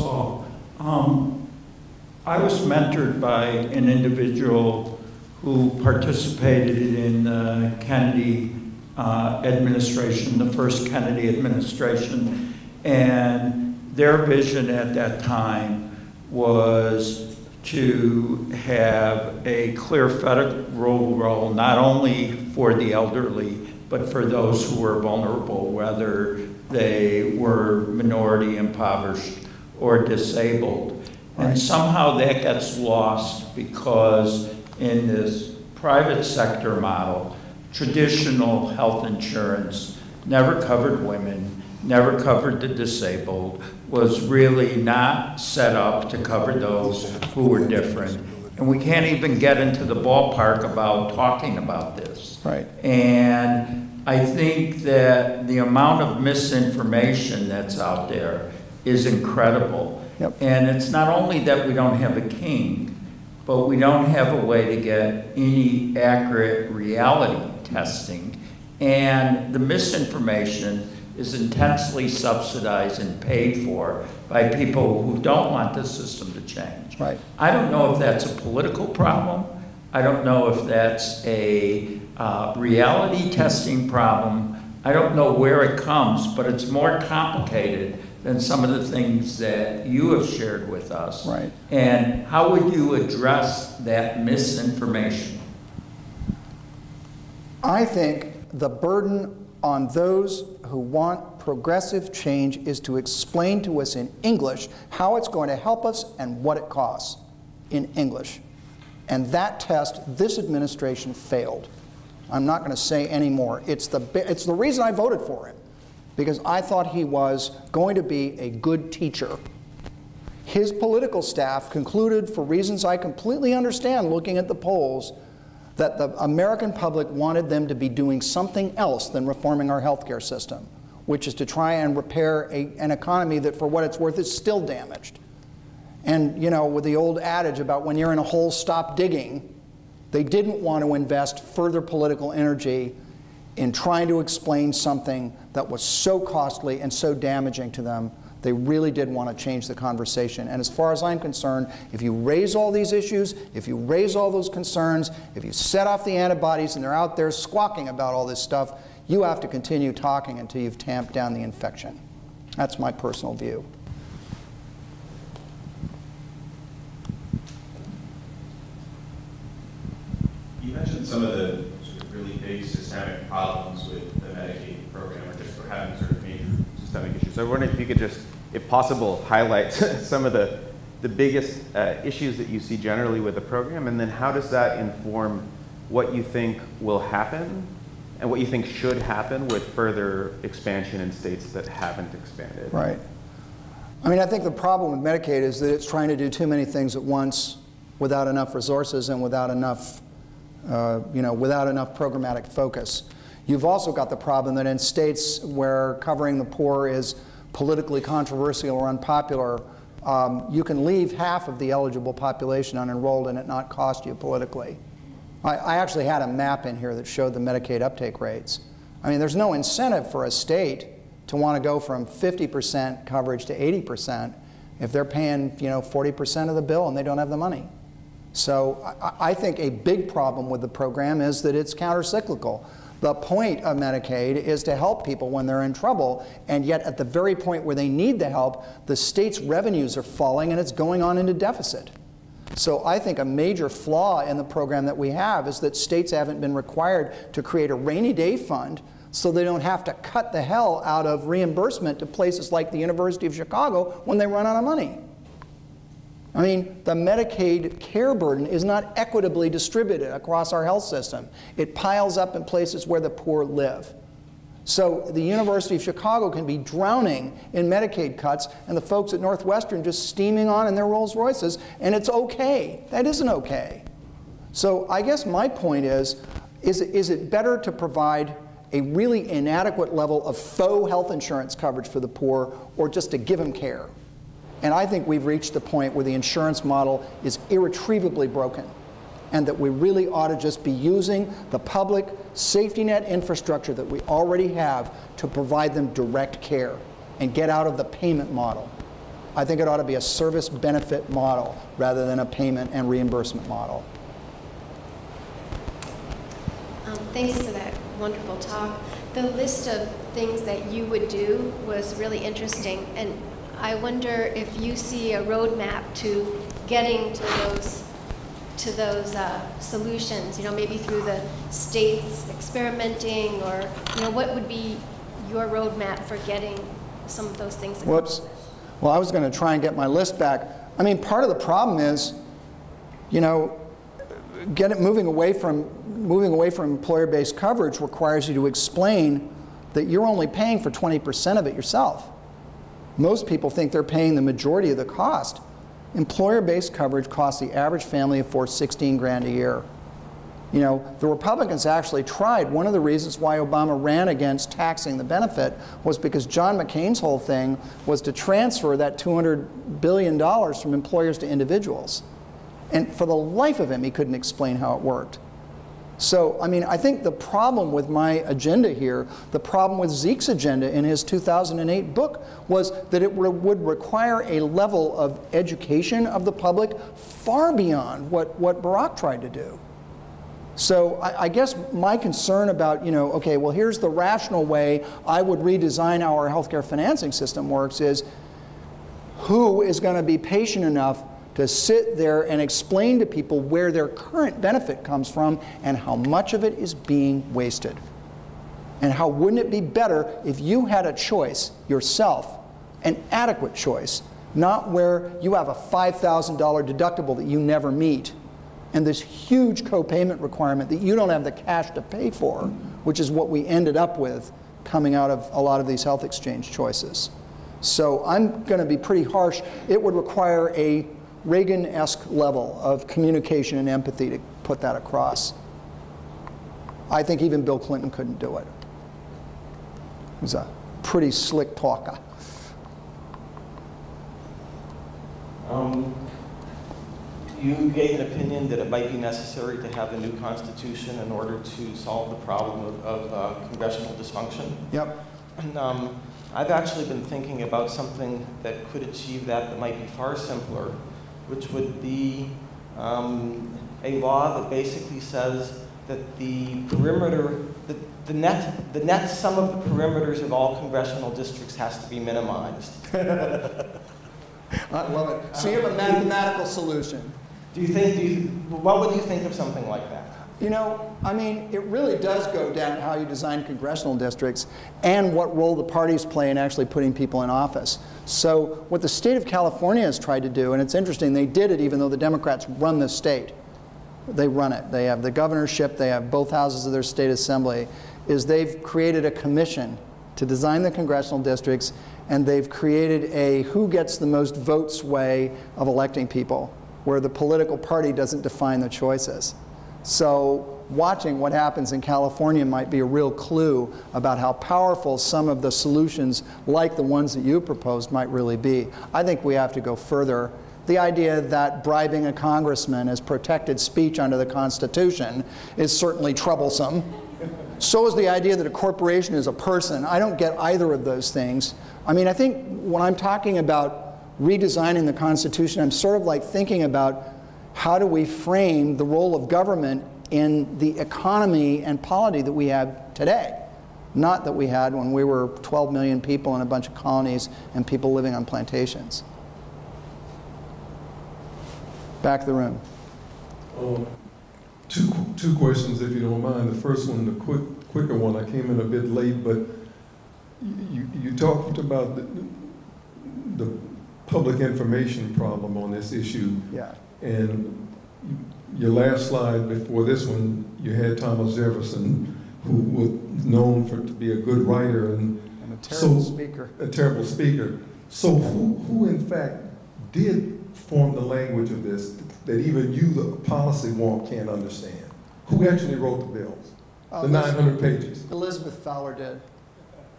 mentored by an individual who participated in the Kennedy administration, the first Kennedy administration, and their vision at that time was to have a clear federal role, not only for the elderly, but for those who were vulnerable, whether they were minority, impoverished, or disabled. Right. And somehow that gets lost because in this private sector model, traditional health insurance never covered women, never covered the disabled, was really not set up to cover those who were different. And we can't even get into the ballpark about talking about this. Right. And I think that the amount of misinformation that's out there is incredible. Yep. And it's not only that we don't have a king, but we don't have a way to get any accurate reality testing. And the misinformation is intensely subsidized and paid for by people who don't want the system to change. Right. I don't know if that's a political problem. I don't know if that's a reality testing problem. I don't know where it comes, but it's more complicated than some of the things that you have shared with us. Right. And how would you address that misinformation? I think the burden on those who want progressive change is to explain to us in English how it's going to help us and what it costs in English. And that test, this administration failed. I'm not going to say any more. It's the reason I voted for him, because I thought he was going to be a good teacher. His political staff concluded, for reasons I completely understand looking at the polls, that the American public wanted them to be doing something else than reforming our healthcare system, which is to try and repair an economy that, for what it's worth, is still damaged. And, you know, with the old adage about when you're in a hole, stop digging, they didn't want to invest further political energy in trying to explain something that was so costly and so damaging to them. They really did want to change the conversation. And as far as I'm concerned, if you raise all these issues, if you raise all those concerns, if you set off the antibodies and they're out there squawking about all this stuff, you have to continue talking until you've tamped down the infection. That's my personal view. You mentioned some of the sort of really big systemic problems with the Medicaid program, or just for having sort of major systemic issues. So I wonder if you could just, if possible, highlight some of the biggest issues that you see generally with the program, and then how does that inform what you think will happen and what you think should happen with further expansion in states that haven't expanded? Right. I mean, I think the problem with Medicaid is that it's trying to do too many things at once without enough resources and without enough, without enough programmatic focus. You've also got the problem that in states where covering the poor is politically controversial or unpopular, you can leave half of the eligible population unenrolled and it not cost you politically. I actually had a map in here that showed the Medicaid uptake rates. I mean, there's no incentive for a state to want to go from 50% coverage to 80% if they're paying, 40% of the bill and they don't have the money. So I think a big problem with the program is that it's countercyclical. The point of Medicaid is to help people when they're in trouble, and yet at the very point where they need the help, the state's revenues are falling and it's going on into deficit. So I think a major flaw in the program that we have is that states haven't been required to create a rainy day fund so they don't have to cut the hell out of reimbursement to places like the University of Chicago when they run out of money. I mean, the Medicaid care burden is not equitably distributed across our health system. It piles up in places where the poor live. So the University of Chicago can be drowning in Medicaid cuts, and the folks at Northwestern just steaming on in their Rolls Royces, and it's okay. That isn't okay. So I guess my point is it better to provide a really inadequate level of faux health insurance coverage for the poor, or just to give them care? And I think we've reached the point where the insurance model is irretrievably broken, and that we really ought to just be using the public safety net infrastructure that we already have to provide them direct care and get out of the payment model. I think it ought to be a service benefit model rather than a payment and reimbursement model. Thanks for that wonderful talk. The list of things that you would do was really interesting. And I wonder if you see a roadmap to getting to those solutions, you know, maybe through the states experimenting, or, you know, what would be your roadmap for getting some of those things accomplished? Well, I was going to try and get my list back. I mean, part of the problem is, you know, moving away from employer-based coverage requires you to explain that you're only paying for 20% of it yourself. Most people think they're paying the majority of the cost. Employer-based coverage costs the average family of four $16,000 a year. You know, the Republicans actually tried. One of the reasons why Obama ran against taxing the benefit was because John McCain's whole thing was to transfer that $200 billion from employers to individuals. And for the life of him, he couldn't explain how it worked. So, I mean, I think the problem with my agenda here, the problem with Zeke's agenda in his 2008 book, was that it would require a level of education of the public far beyond what Barack tried to do. So I guess my concern about, you know, okay, well, here's the rational way I would redesign our healthcare financing system works is, who is going to be patient enough to sit there and explain to people where their current benefit comes from and how much of it is being wasted? And how wouldn't it be better if you had a choice yourself, an adequate choice, not where you have a $5,000 deductible that you never meet and this huge co-payment requirement that you don't have the cash to pay for, which is what we ended up with coming out of a lot of these health exchange choices. So I'm going to be pretty harsh. It would require a Reagan-esque level of communication and empathy to put that across. I think even Bill Clinton couldn't do it. He's a pretty slick talker. You gave an opinion that it might be necessary to have a new constitution in order to solve the problem of congressional dysfunction. Yep. And, I've actually been thinking about something that could achieve that, that might be far simpler, which would be a law that basically says that the perimeter, the net sum of the perimeters of all congressional districts has to be minimized. I love it. So you have a mathematical solution. What would you think of something like that? You know, I mean, it really does go down to how you design congressional districts and what role the parties play in actually putting people in office. So what the state of California has tried to do, and it's interesting, they did it even though the Democrats run the state. They run it. They have the governorship. They have both houses of their state assembly. Is they've created a commission to design the congressional districts, and they've created a who gets the most votes way of electing people, where the political party doesn't define the choices. So watching what happens in California might be a real clue about how powerful some of the solutions, like the ones that you proposed, might really be. I think we have to go further. The idea that bribing a congressman is protected speech under the Constitution is certainly troublesome. So is the idea that a corporation is a person. I don't get either of those things. I mean, I think when I'm talking about redesigning the Constitution, I'm sort of like thinking about, how do we frame the role of government in the economy and polity that we have today? Not that we had when we were 12 million people in a bunch of colonies and people living on plantations. Back of the room. Two questions, if you don't mind. The first one, the quicker one. I came in a bit late, but you talked about the public information problem on this issue. Yeah. And your last slide before this one, you had Thomas Jefferson, who was known to be a good writer and a terrible speaker. A terrible speaker. So who in fact did form the language of this that even you, the policy wonk, can't understand? Who actually wrote the bills, the 900 pages? Elizabeth Fowler did.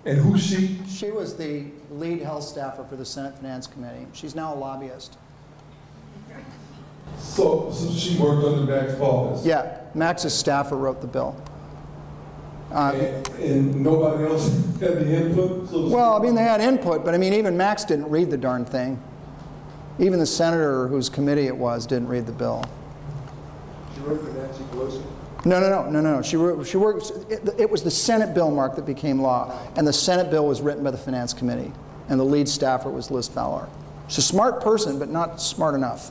And who's she? She was the lead health staffer for the Senate Finance Committee. She's now a lobbyist. So she worked under Max Baucus. Yeah, Max's staffer wrote the bill. And nobody else had the input? So well, I mean, they had input, but I mean, even Max didn't read the darn thing. Even the senator whose committee it was didn't read the bill. She wrote for Nancy Pelosi? No. She worked. It was the Senate bill, Mark, that became law, and the Senate bill was written by the Finance Committee. and the lead staffer was Liz Fowler. She's a smart person, but not smart enough.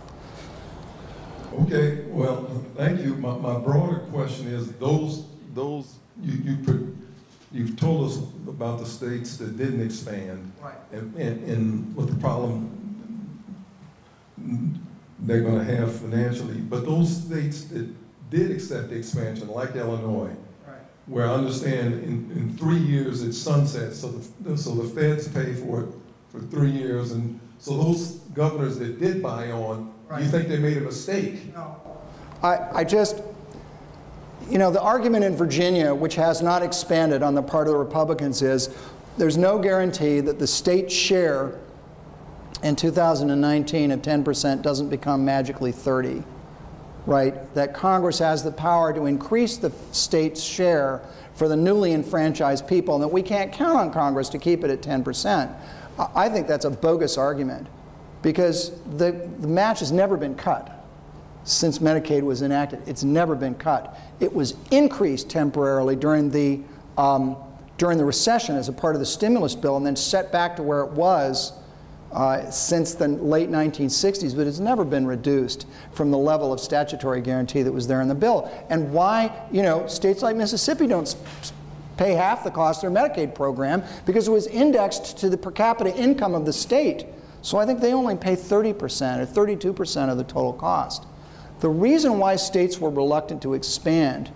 Okay, well, thank you. My broader question is, you've told us about the states that didn't expand, right, and what the problem they're going to have financially, but those states that did accept the expansion, like Illinois, right, where I understand in 3 years it sunsets, so the feds pay for it for 3 years, and so those governors that did buy on, right, you think they made a mistake? No. I just, you know, the argument in Virginia, which has not expanded on the part of the Republicans, is there's no guarantee that the state share in 2019 of 10% doesn't become magically 30, right? That Congress has the power to increase the state's share for the newly enfranchised people, and that we can't count on Congress to keep it at 10%. I think that's a bogus argument, because the match has never been cut since Medicaid was enacted. It's never been cut. It was increased temporarily during the recession as a part of the stimulus bill, and then set back to where it was since the late 1960s, but it's never been reduced from the level of statutory guarantee that was there in the bill. And why, you know, states like Mississippi don't pay half the cost of their Medicaid program, because it was indexed to the per capita income of the state. So I think they only pay 30% or 32% of the total cost. The reason why states were reluctant to expand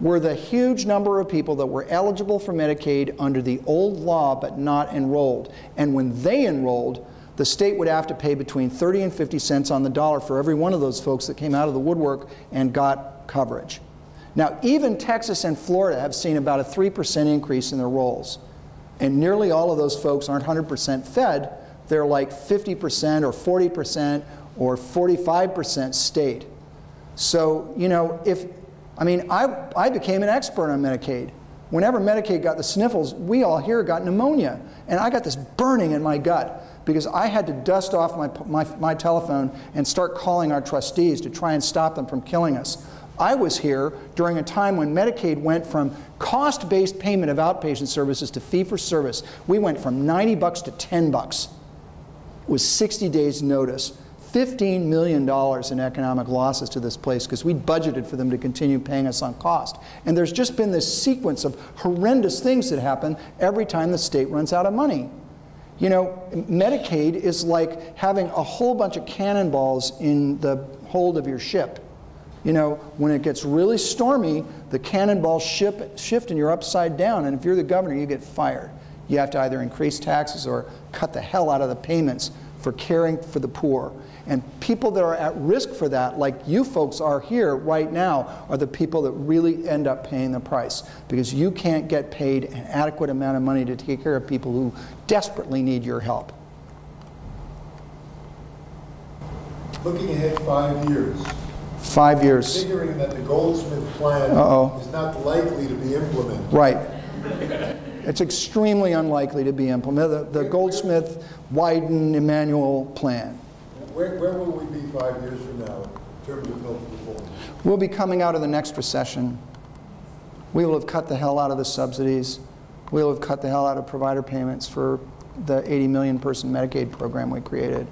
were the huge number of people that were eligible for Medicaid under the old law but not enrolled. And when they enrolled, the state would have to pay between 30 and 50 cents on the dollar for every one of those folks that came out of the woodwork and got coverage. Now, even Texas and Florida have seen about a 3% increase in their rolls. And nearly all of those folks aren't 100% fed. They're like 50% or 40% or 45% state. So, you know, if, I mean, I became an expert on Medicaid. Whenever Medicaid got the sniffles, we all here got pneumonia. And I got this burning in my gut, because I had to dust off my telephone and start calling our trustees to try and stop them from killing us. I was here during a time when Medicaid went from cost-based payment of outpatient services to fee-for-service. We went from 90 bucks to 10 bucks. It was 60 days notice. $15 million in economic losses to this place, because we budgeted for them to continue paying us on cost. And there's just been this sequence of horrendous things that happen every time the state runs out of money. You know, Medicaid is like having a whole bunch of cannonballs in the hold of your ship. You know, when it gets really stormy, the cannonballs shift and you're upside down, and if you're the governor, you get fired. You have to either increase taxes or cut the hell out of the payments for caring for the poor. And people that are at risk for that, like you folks are here right now, are the people that really end up paying the price, because you can't get paid an adequate amount of money to take care of people who desperately need your help. Looking ahead 5 years. 5 years. Figuring that the Goldsmith plan is not likely to be implemented. Right. It's extremely unlikely to be implemented. The Goldsmith-Wyden-Emanuel plan. Where will we be 5 years from now in terms of health reform? We'll be coming out of the next recession. We will have cut the hell out of the subsidies. We will have cut the hell out of provider payments for the 80 million person Medicaid program we created.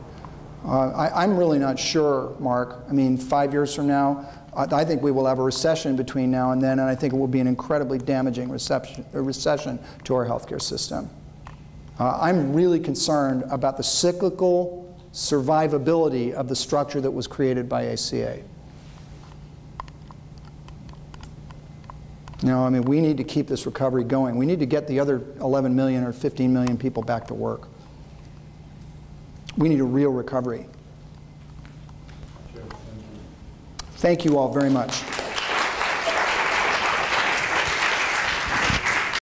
I'm really not sure, Mark. I mean, 5 years from now, I think we will have a recession between now and then, and I think it will be an incredibly damaging recession to our healthcare system. I'm really concerned about the cyclical survivability of the structure that was created by ACA. No, I mean, we need to keep this recovery going. We need to get the other 11 million or 15 million people back to work. We need a real recovery. Thank you all very much.